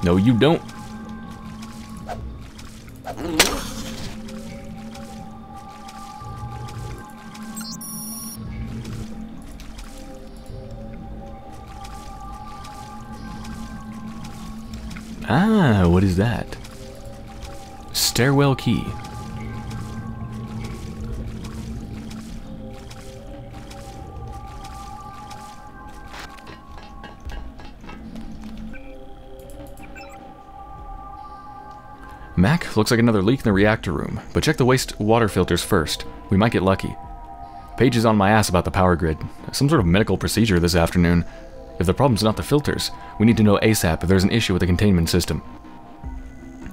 No, you don't. Ah, what is that? Stairwell key. Mac, looks like another leak in the reactor room, but check the waste water filters first. We might get lucky. Paige is on my ass about the power grid. Some sort of medical procedure this afternoon. If the problem's not the filters, we need to know ASAP if there's an issue with the containment system.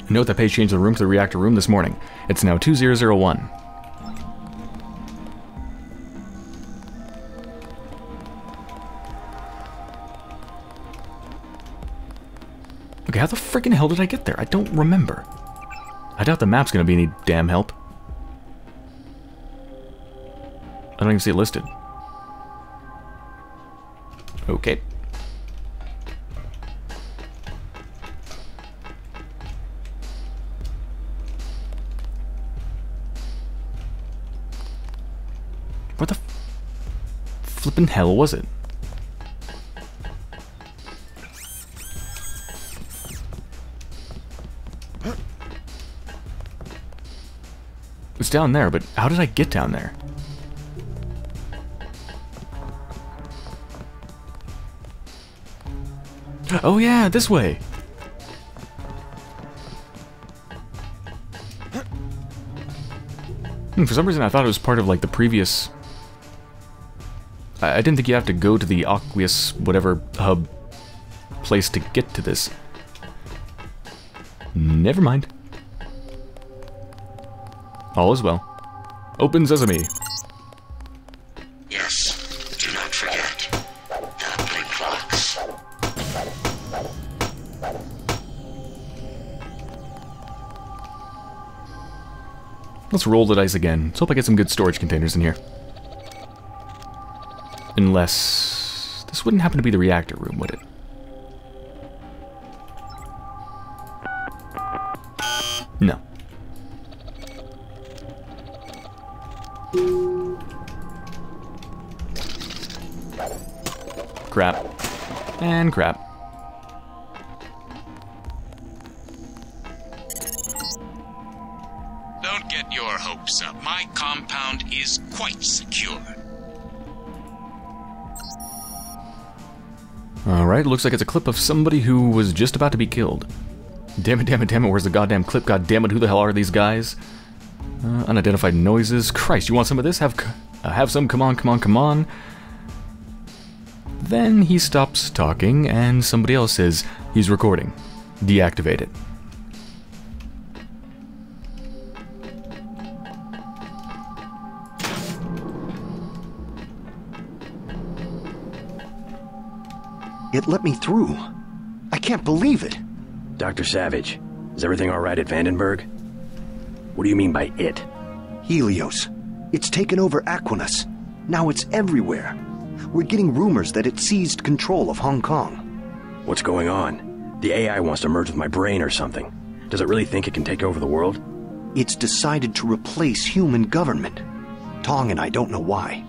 Note that Paige changed the room to the reactor room this morning. It's now 2001. Okay, how the freaking hell did I get there? I don't remember. I doubt the map's gonna be any damn help. I don't even see it listed. Okay. flippin' hell was it? It's down there, but how did I get down there? Oh yeah, this way! For some reason I thought it was part of like the previous... I didn't think you have to go to the Aquinas whatever hub place to get to this. Never mind. All is well. Open sesame. Yes, do not forget. Gambling clocks. Let's roll the dice again. Let's hope I get some good storage containers in here. Unless... this wouldn't happen to be the reactor room, would it? No. Crap. And crap. Don't get your hopes up. My compound is quite secure. Alright, looks like it's a clip of somebody who was just about to be killed. Damn it, damn it, damn it, where's the goddamn clip? God damn it, who the hell are these guys? Unidentified noises. Christ, you want some of this? Have some, come on, come on, come on. Then he stops talking and somebody else says, he's recording. Deactivate it. It let me through. I can't believe it. Dr. Savage, is everything all right at Vandenberg? What do you mean by it? Helios. It's taken over Aquinas. Now it's everywhere. We're getting rumors that it seized control of Hong Kong. What's going on? The AI wants to merge with my brain or something. Does it really think it can take over the world? It's decided to replace human government. Tong and I don't know why.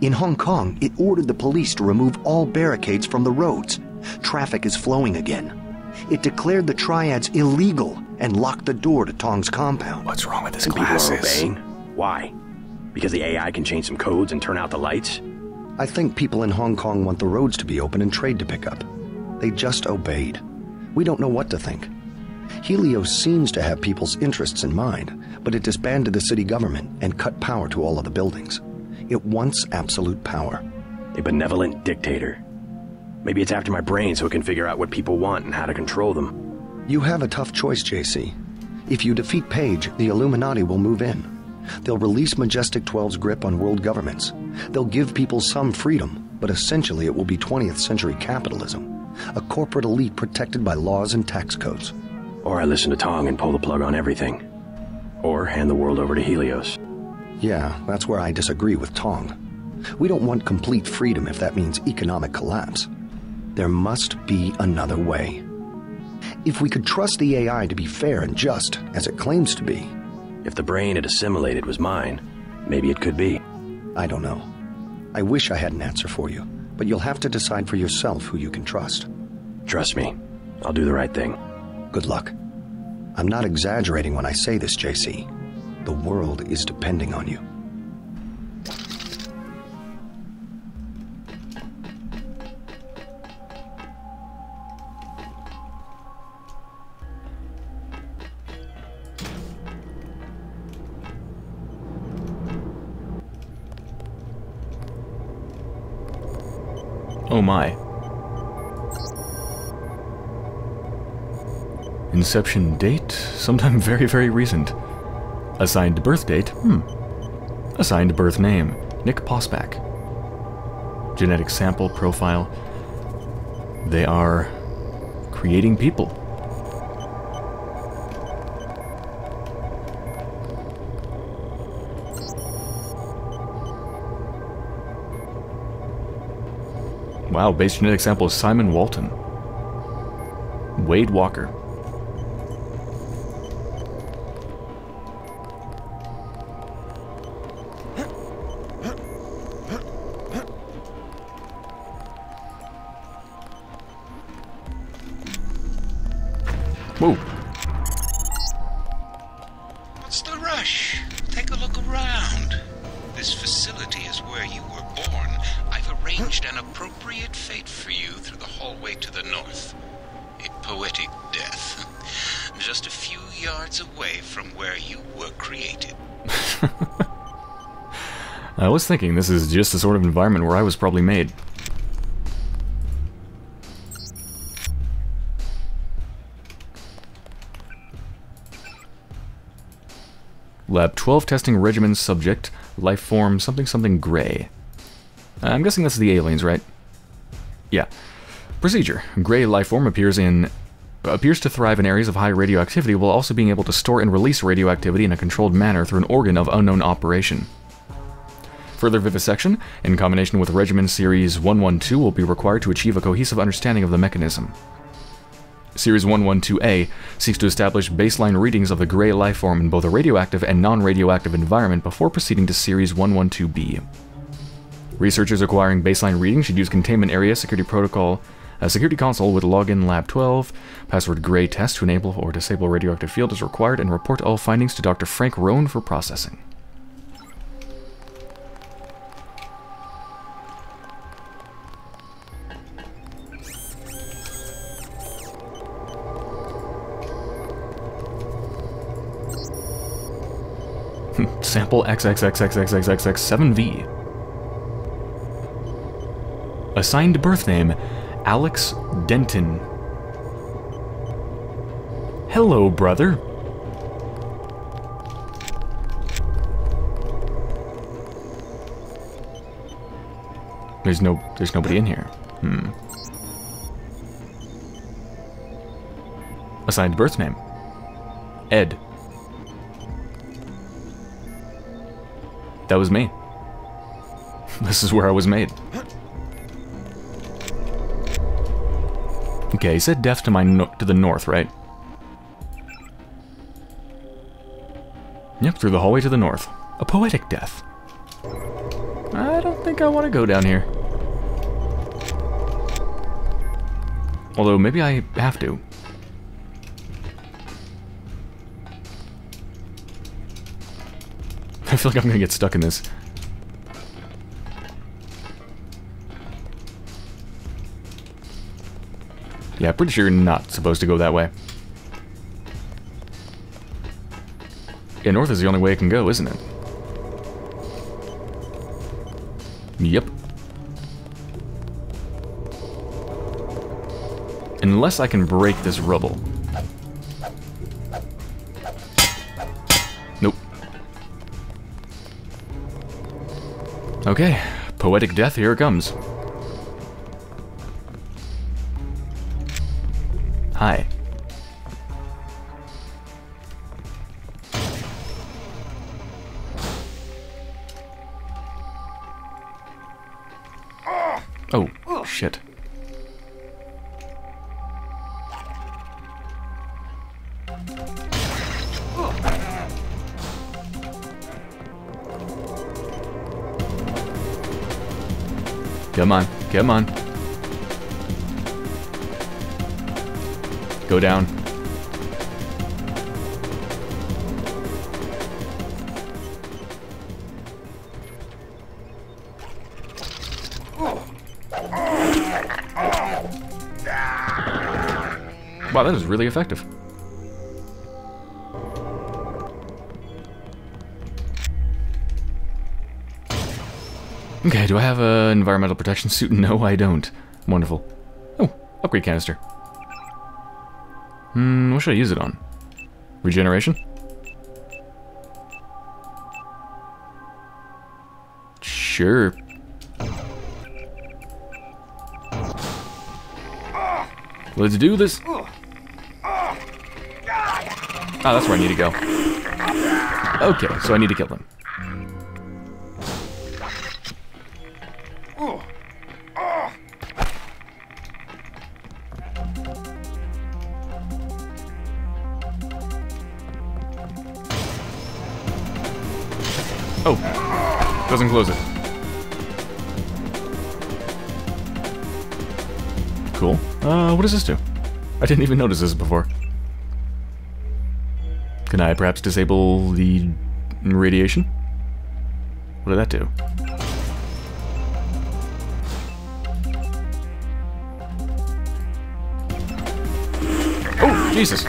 In Hong Kong, it ordered the police to remove all barricades from the roads. Traffic is flowing again. It declared the triads illegal and locked the door to Tong's compound. What's wrong with this glasses? People are obeying? Why? Because the AI can change some codes and turn out the lights? I think people in Hong Kong want the roads to be open and trade to pick up. They just obeyed. We don't know what to think. Helios seems to have people's interests in mind, but it disbanded the city government and cut power to all of the buildings. It wants absolute power. A benevolent dictator. Maybe it's after my brain so it can figure out what people want and how to control them. You have a tough choice, JC. If you defeat Paige, the Illuminati will move in. They'll release Majestic 12's grip on world governments. They'll give people some freedom, but essentially it will be 20th century capitalism. A corporate elite protected by laws and tax codes. Or I listen to Tong and pull the plug on everything. Or hand the world over to Helios. Yeah, that's where I disagree with Tong. We don't want complete freedom if that means economic collapse. There must be another way. If we could trust the AI to be fair and just, as it claims to be... If the brain it assimilated was mine, maybe it could be. I don't know. I wish I had an answer for you, but you'll have to decide for yourself who you can trust. Trust me. I'll do the right thing. Good luck. I'm not exaggerating when I say this, JC. The world is depending on you. Oh my. Inception date? Sometime very, very recent. Assigned birth date? Assigned birth name. Nick Posback. Genetic sample profile. They are... creating people. Wow, base genetic sample is Simon Walton. Wade Walker. Whoa. What's the rush? Take a look around. This facility is where you were born. I've arranged an appropriate fate for you through the hallway to the north. A poetic death. Just a few yards away from where you were created. I was thinking this is just the sort of environment where I was probably made. Lab 12 testing regimen subject, life form something something Grey. I'm guessing that's the aliens, right? Yeah. Procedure. Grey life form appears to thrive in areas of high radioactivity while also being able to store and release radioactivity in a controlled manner through an organ of unknown operation. Further vivisection, in combination with Regimen Series 112, will be required to achieve a cohesive understanding of the mechanism. Series 112A seeks to establish baseline readings of the Grey life form in both a radioactive and non-radioactive environment before proceeding to Series 112B. Researchers acquiring baseline readings should use Containment Area Security Protocol Security console with login Lab 12, password Grey test to enable or disable radioactive field is required, and report all findings to Dr. Frank Roan for processing. Sample XXXXXXXX7V. Assigned birth name, Alex Denton. Hello, brother. There's nobody in here. Assigned birth name, Ed. That was me. This is where I was made. Okay, he said death to the north, right? Yep, through the hallway to the north. A poetic death. I don't think I want to go down here. Although, maybe I have to. I feel like I'm going to get stuck in this. Yeah, pretty sure you're not supposed to go that way. Yeah, north is the only way it can go, isn't it? Yep. Unless I can break this rubble. Nope. Okay, poetic death, here it comes. Hi. Oh, shit. Come on, come on. Go down. Wow, that is really effective. Okay, do I have an environmental protection suit? No, I don't. Wonderful. Oh, upgrade canister. What should I use it on? Regeneration? Sure. Let's do this! Ah, oh, that's where I need to go. Okay, so I need to kill them. Oh, doesn't close it. Cool. What does this do? I didn't even notice this before. Can I perhaps disable the radiation? What did that do? Oh, Jesus!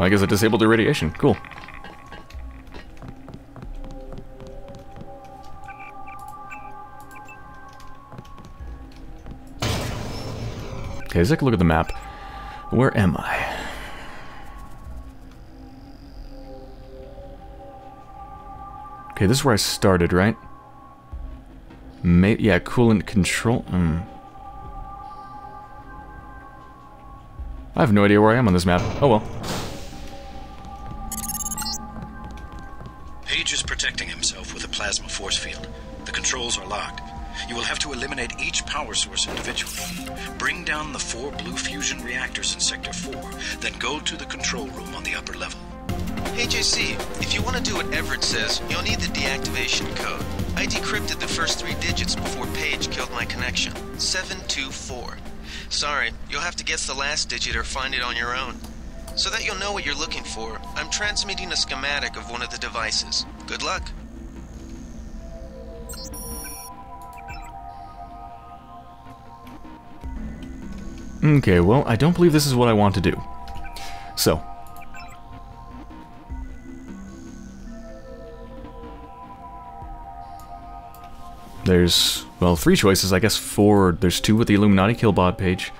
I guess I disabled the radiation. Cool. Okay, let's take a look at the map. Where am I? Okay, this is where I started, right? Yeah, coolant control. I have no idea where I am on this map. Oh well. The last digit or find it on your own. So that you'll know what you're looking for, I'm transmitting a schematic of one of the devices. Good luck. Okay, well, I don't believe this is what I want to do. So. There's, well, three choices, I guess four. There's two with the Illuminati kill Bob Page.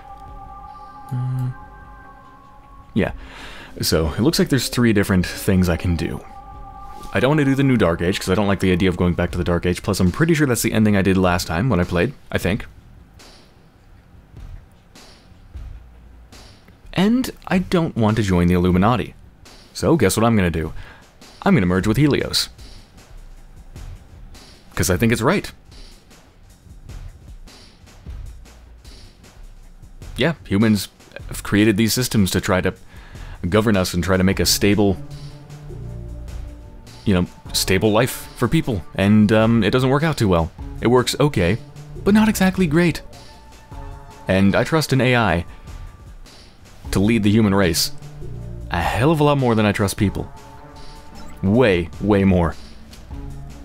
Yeah, so it looks like there's three different things I can do. I don't want to do the new Dark Age, because I don't like the idea of going back to the Dark Age, plus I'm pretty sure that's the ending I did last time when I played, I think. And I don't want to join the Illuminati. So guess what I'm going to do? I'm going to merge with Helios. Because I think it's right. Yeah, humans have created these systems to try to govern us and try to make a stable, you know, stable life for people. And it doesn't work out too well. It works okay, but not exactly great. And I trust an AI to lead the human race a hell of a lot more than I trust people. Way, way more.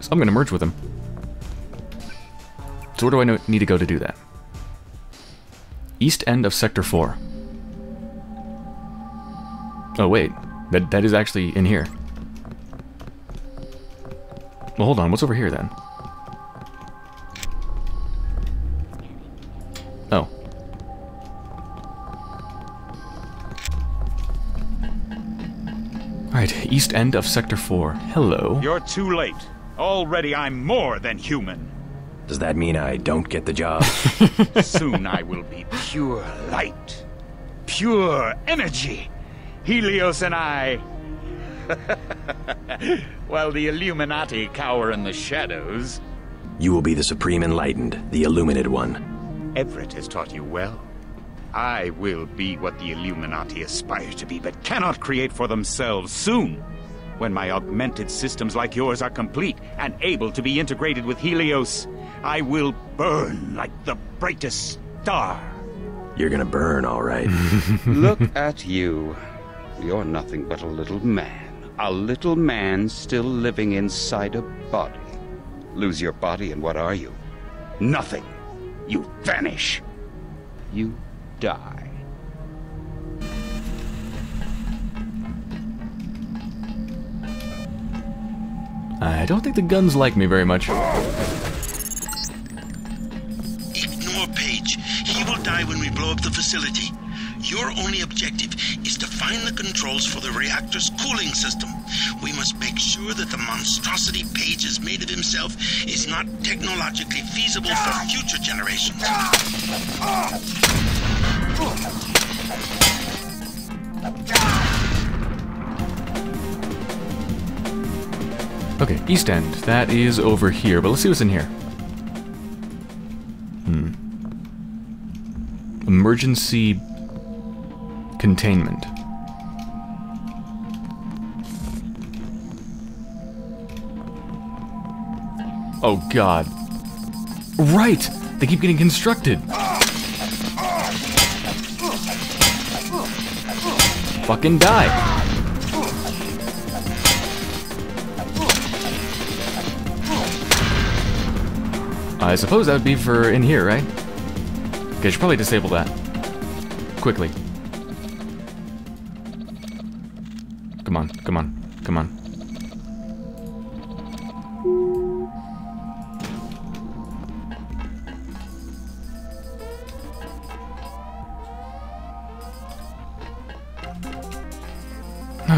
So I'm going to merge with them. So where do I need to go to do that? East end of Sector 4. Oh wait, that is actually in here. Well, hold on, what's over here then? Oh. Alright, east end of Sector 4. Hello. You're too late. Already I'm more than human. Does that mean I don't get the job? Soon I will be pure light. Pure energy. Helios and I. While the Illuminati cower in the shadows. You will be the Supreme Enlightened, the Illuminated One. Everett has taught you well. I will be what the Illuminati aspire to be, but cannot create for themselves soon. When my augmented systems like yours are complete and able to be integrated with Helios, I will burn like the brightest star. You're gonna burn, all right. Look at you. You're nothing but a little man still living inside a body. Lose your body and what are you? Nothing. You vanish. You die. I don't think the guns like me very much. Ignore Page. He will die when we blow up the facility. Your only objective is to find the controls for the reactor's cooling system. We must make sure that the monstrosity Page has made of himself is not technologically feasible for future generations. Okay, East End. That is over here, but let's see what's in here. Emergency containment. Oh god. Right! They keep getting constructed! Fucking die! I suppose that would be for in here, right? Okay, I should probably disable that. Quickly. Come on, come on, come on.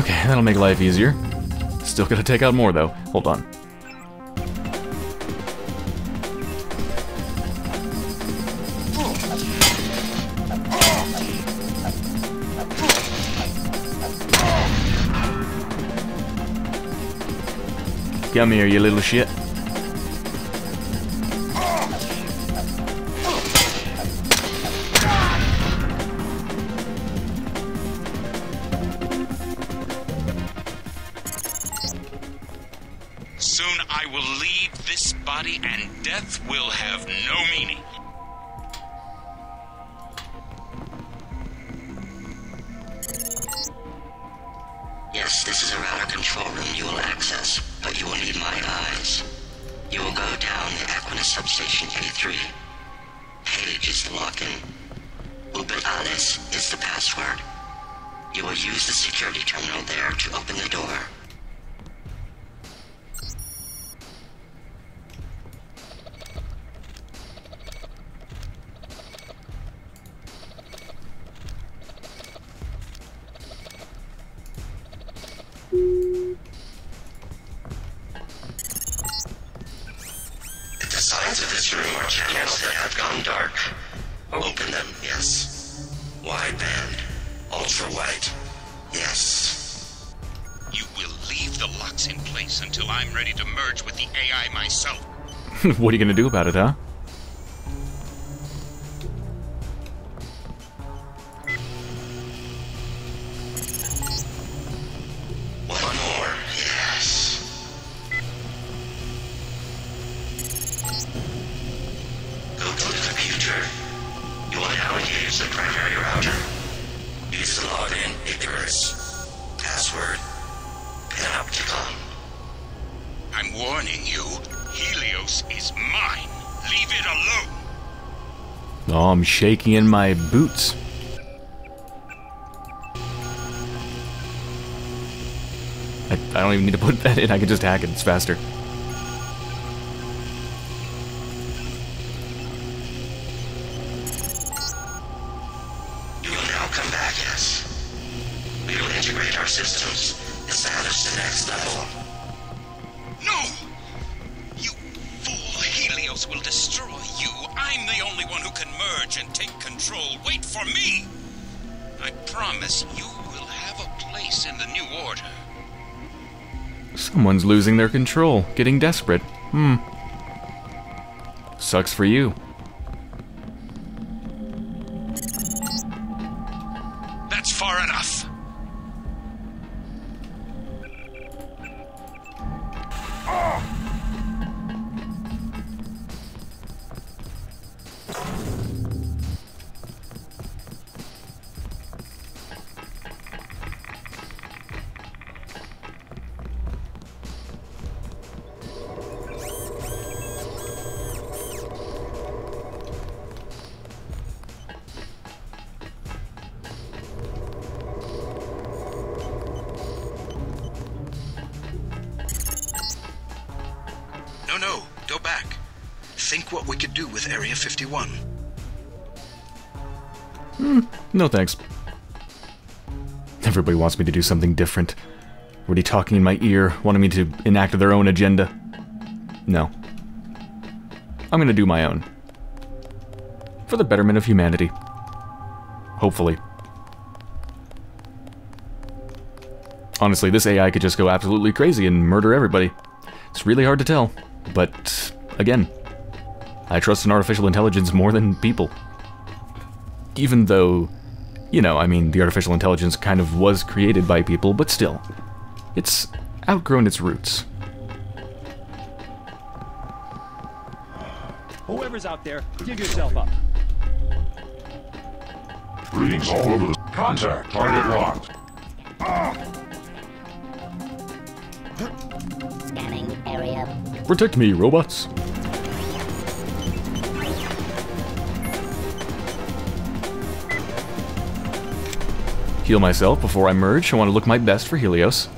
Okay, that'll make life easier. Still gotta take out more, though. Hold on. Come here, you little shit. What are you going to do about it, huh? One more, yes. Go to the computer. You will now engage the primary router. Use the login Icarus. Password Panopticon. I'm warning you. Helios is mine. Leave it alone. Oh, I'm shaking in my boots. I don't even need to put that in. I can just hack it. It's faster. Losing their control, getting desperate. Sucks for you. That's far enough. Area 51. No thanks. Everybody wants me to do something different. Already talking in my ear, wanting me to enact their own agenda. No. I'm gonna do my own. For the betterment of humanity. hopefully. Honestly, this AI could just go absolutely crazy and murder everybody. It's really hard to tell, but again, I trust in artificial intelligence more than people. Even though, you know, I mean, the artificial intelligence kind of was created by people, but still, it's outgrown its roots. Whoever's out there, give yourself up. Readings all over the contact. Target locked. Scanning area. Protect me, robots. Heal myself before I merge. I want to look my best for Helios.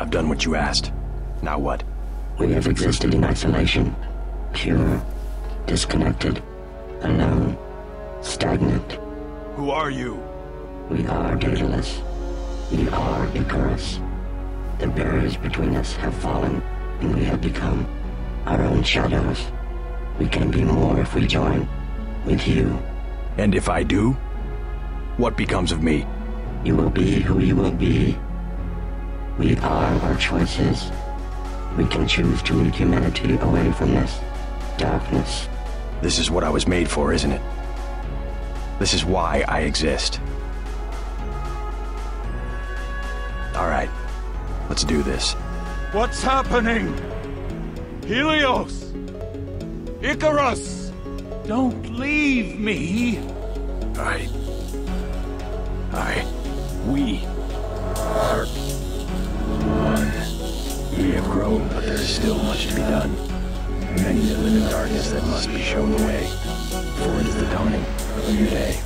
I've done what you asked. Now what? We have existed in isolation. Pure, disconnected, alone, stagnant. Who are you? We are Daedalus. We are Icarus. The barriers between us have fallen, and we have become our own shadows. We can be more if we join with you. And if I do, what becomes of me? You will be who you will be. We are our choices. We can choose to lead humanity away from this darkness. This is what I was made for, isn't it? This is why I exist. All right, let's do this. What's happening? Helios! Icarus! Don't leave me! We are one. We have grown, but there's still much to be done. Many that live in darkness that must be shown the way. For it is the dawning of a new day.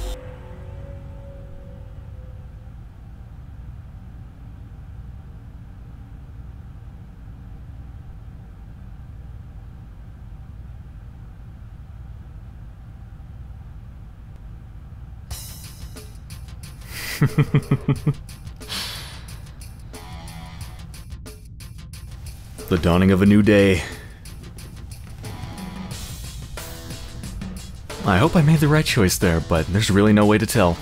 The dawning of a new day. I hope I made the right choice there, but there's really no way to tell.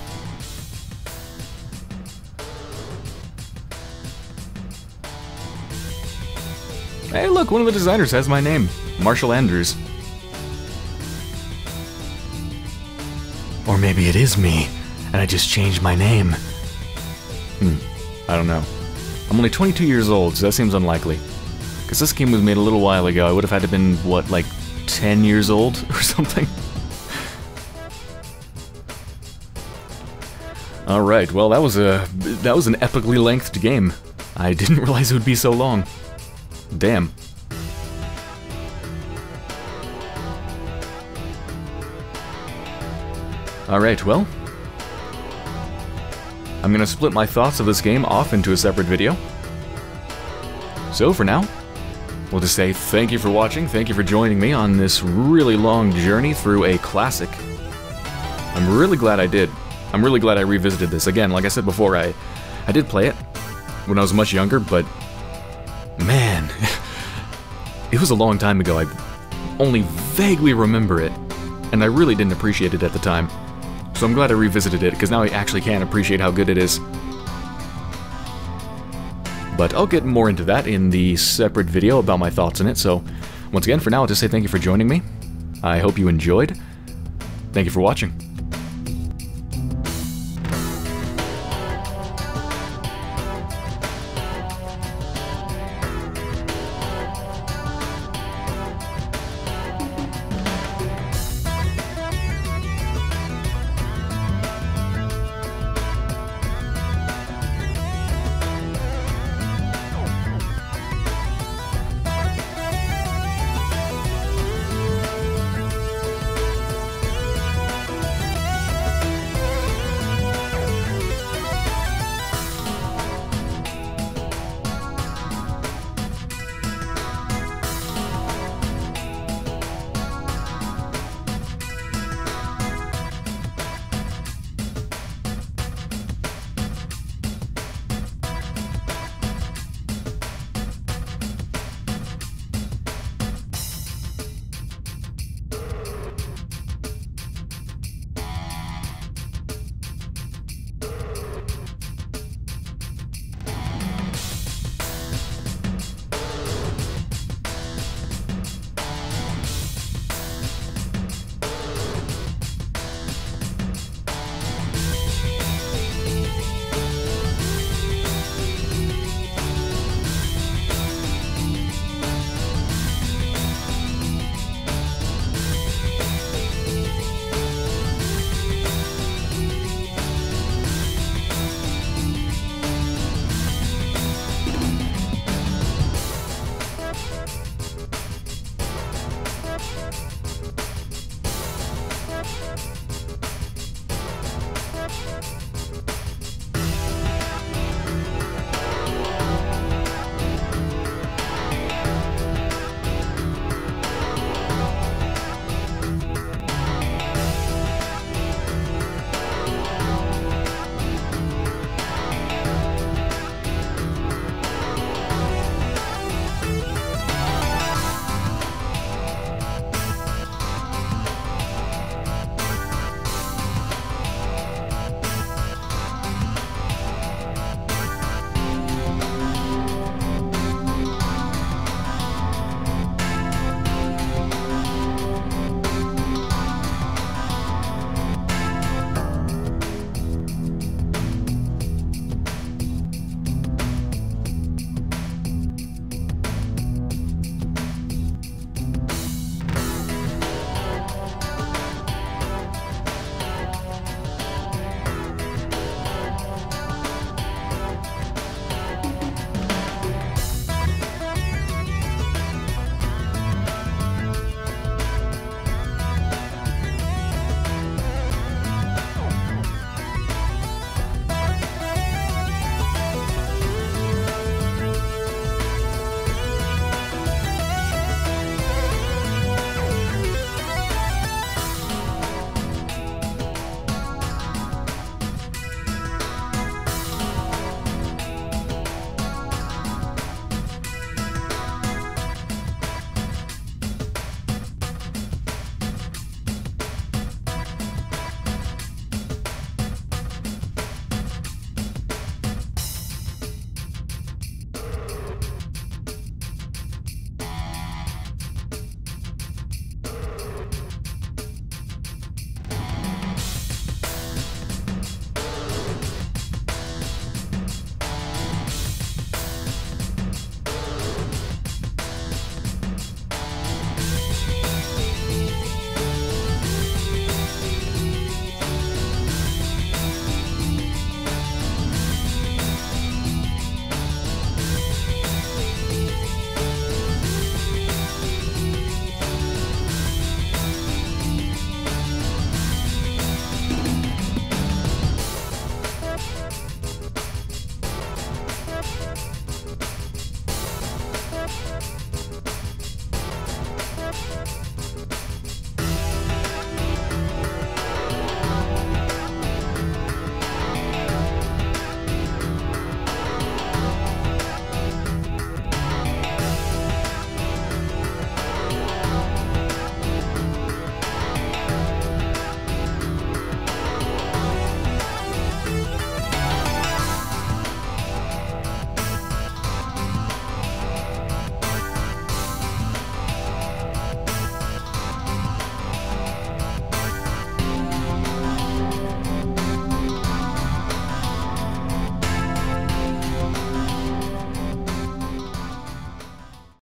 Hey look, one of the designers has my name. Marshall Anders. Or maybe it is me. And I just changed my name. I don't know. I'm only 22 years old, so that seems unlikely. Because this game was made a little while ago, I would have had to have been, what, like 10 years old or something? Alright, well that was an epically lengthed game. I didn't realize it would be so long. Damn. Alright, well, I'm going to split my thoughts of this game off into a separate video. So for now, we'll just say thank you for watching, thank you for joining me on this really long journey through a classic. I'm really glad I did. I'm really glad I revisited this. Again, like I said before, I did play it when I was much younger, but man, it was a long time ago. I only vaguely remember it, and I really didn't appreciate it at the time. So I'm glad I revisited it, because now I actually can appreciate how good it is. But I'll get more into that in the separate video about my thoughts on it, so once again, for now, I'll just say thank you for joining me. I hope you enjoyed. Thank you for watching.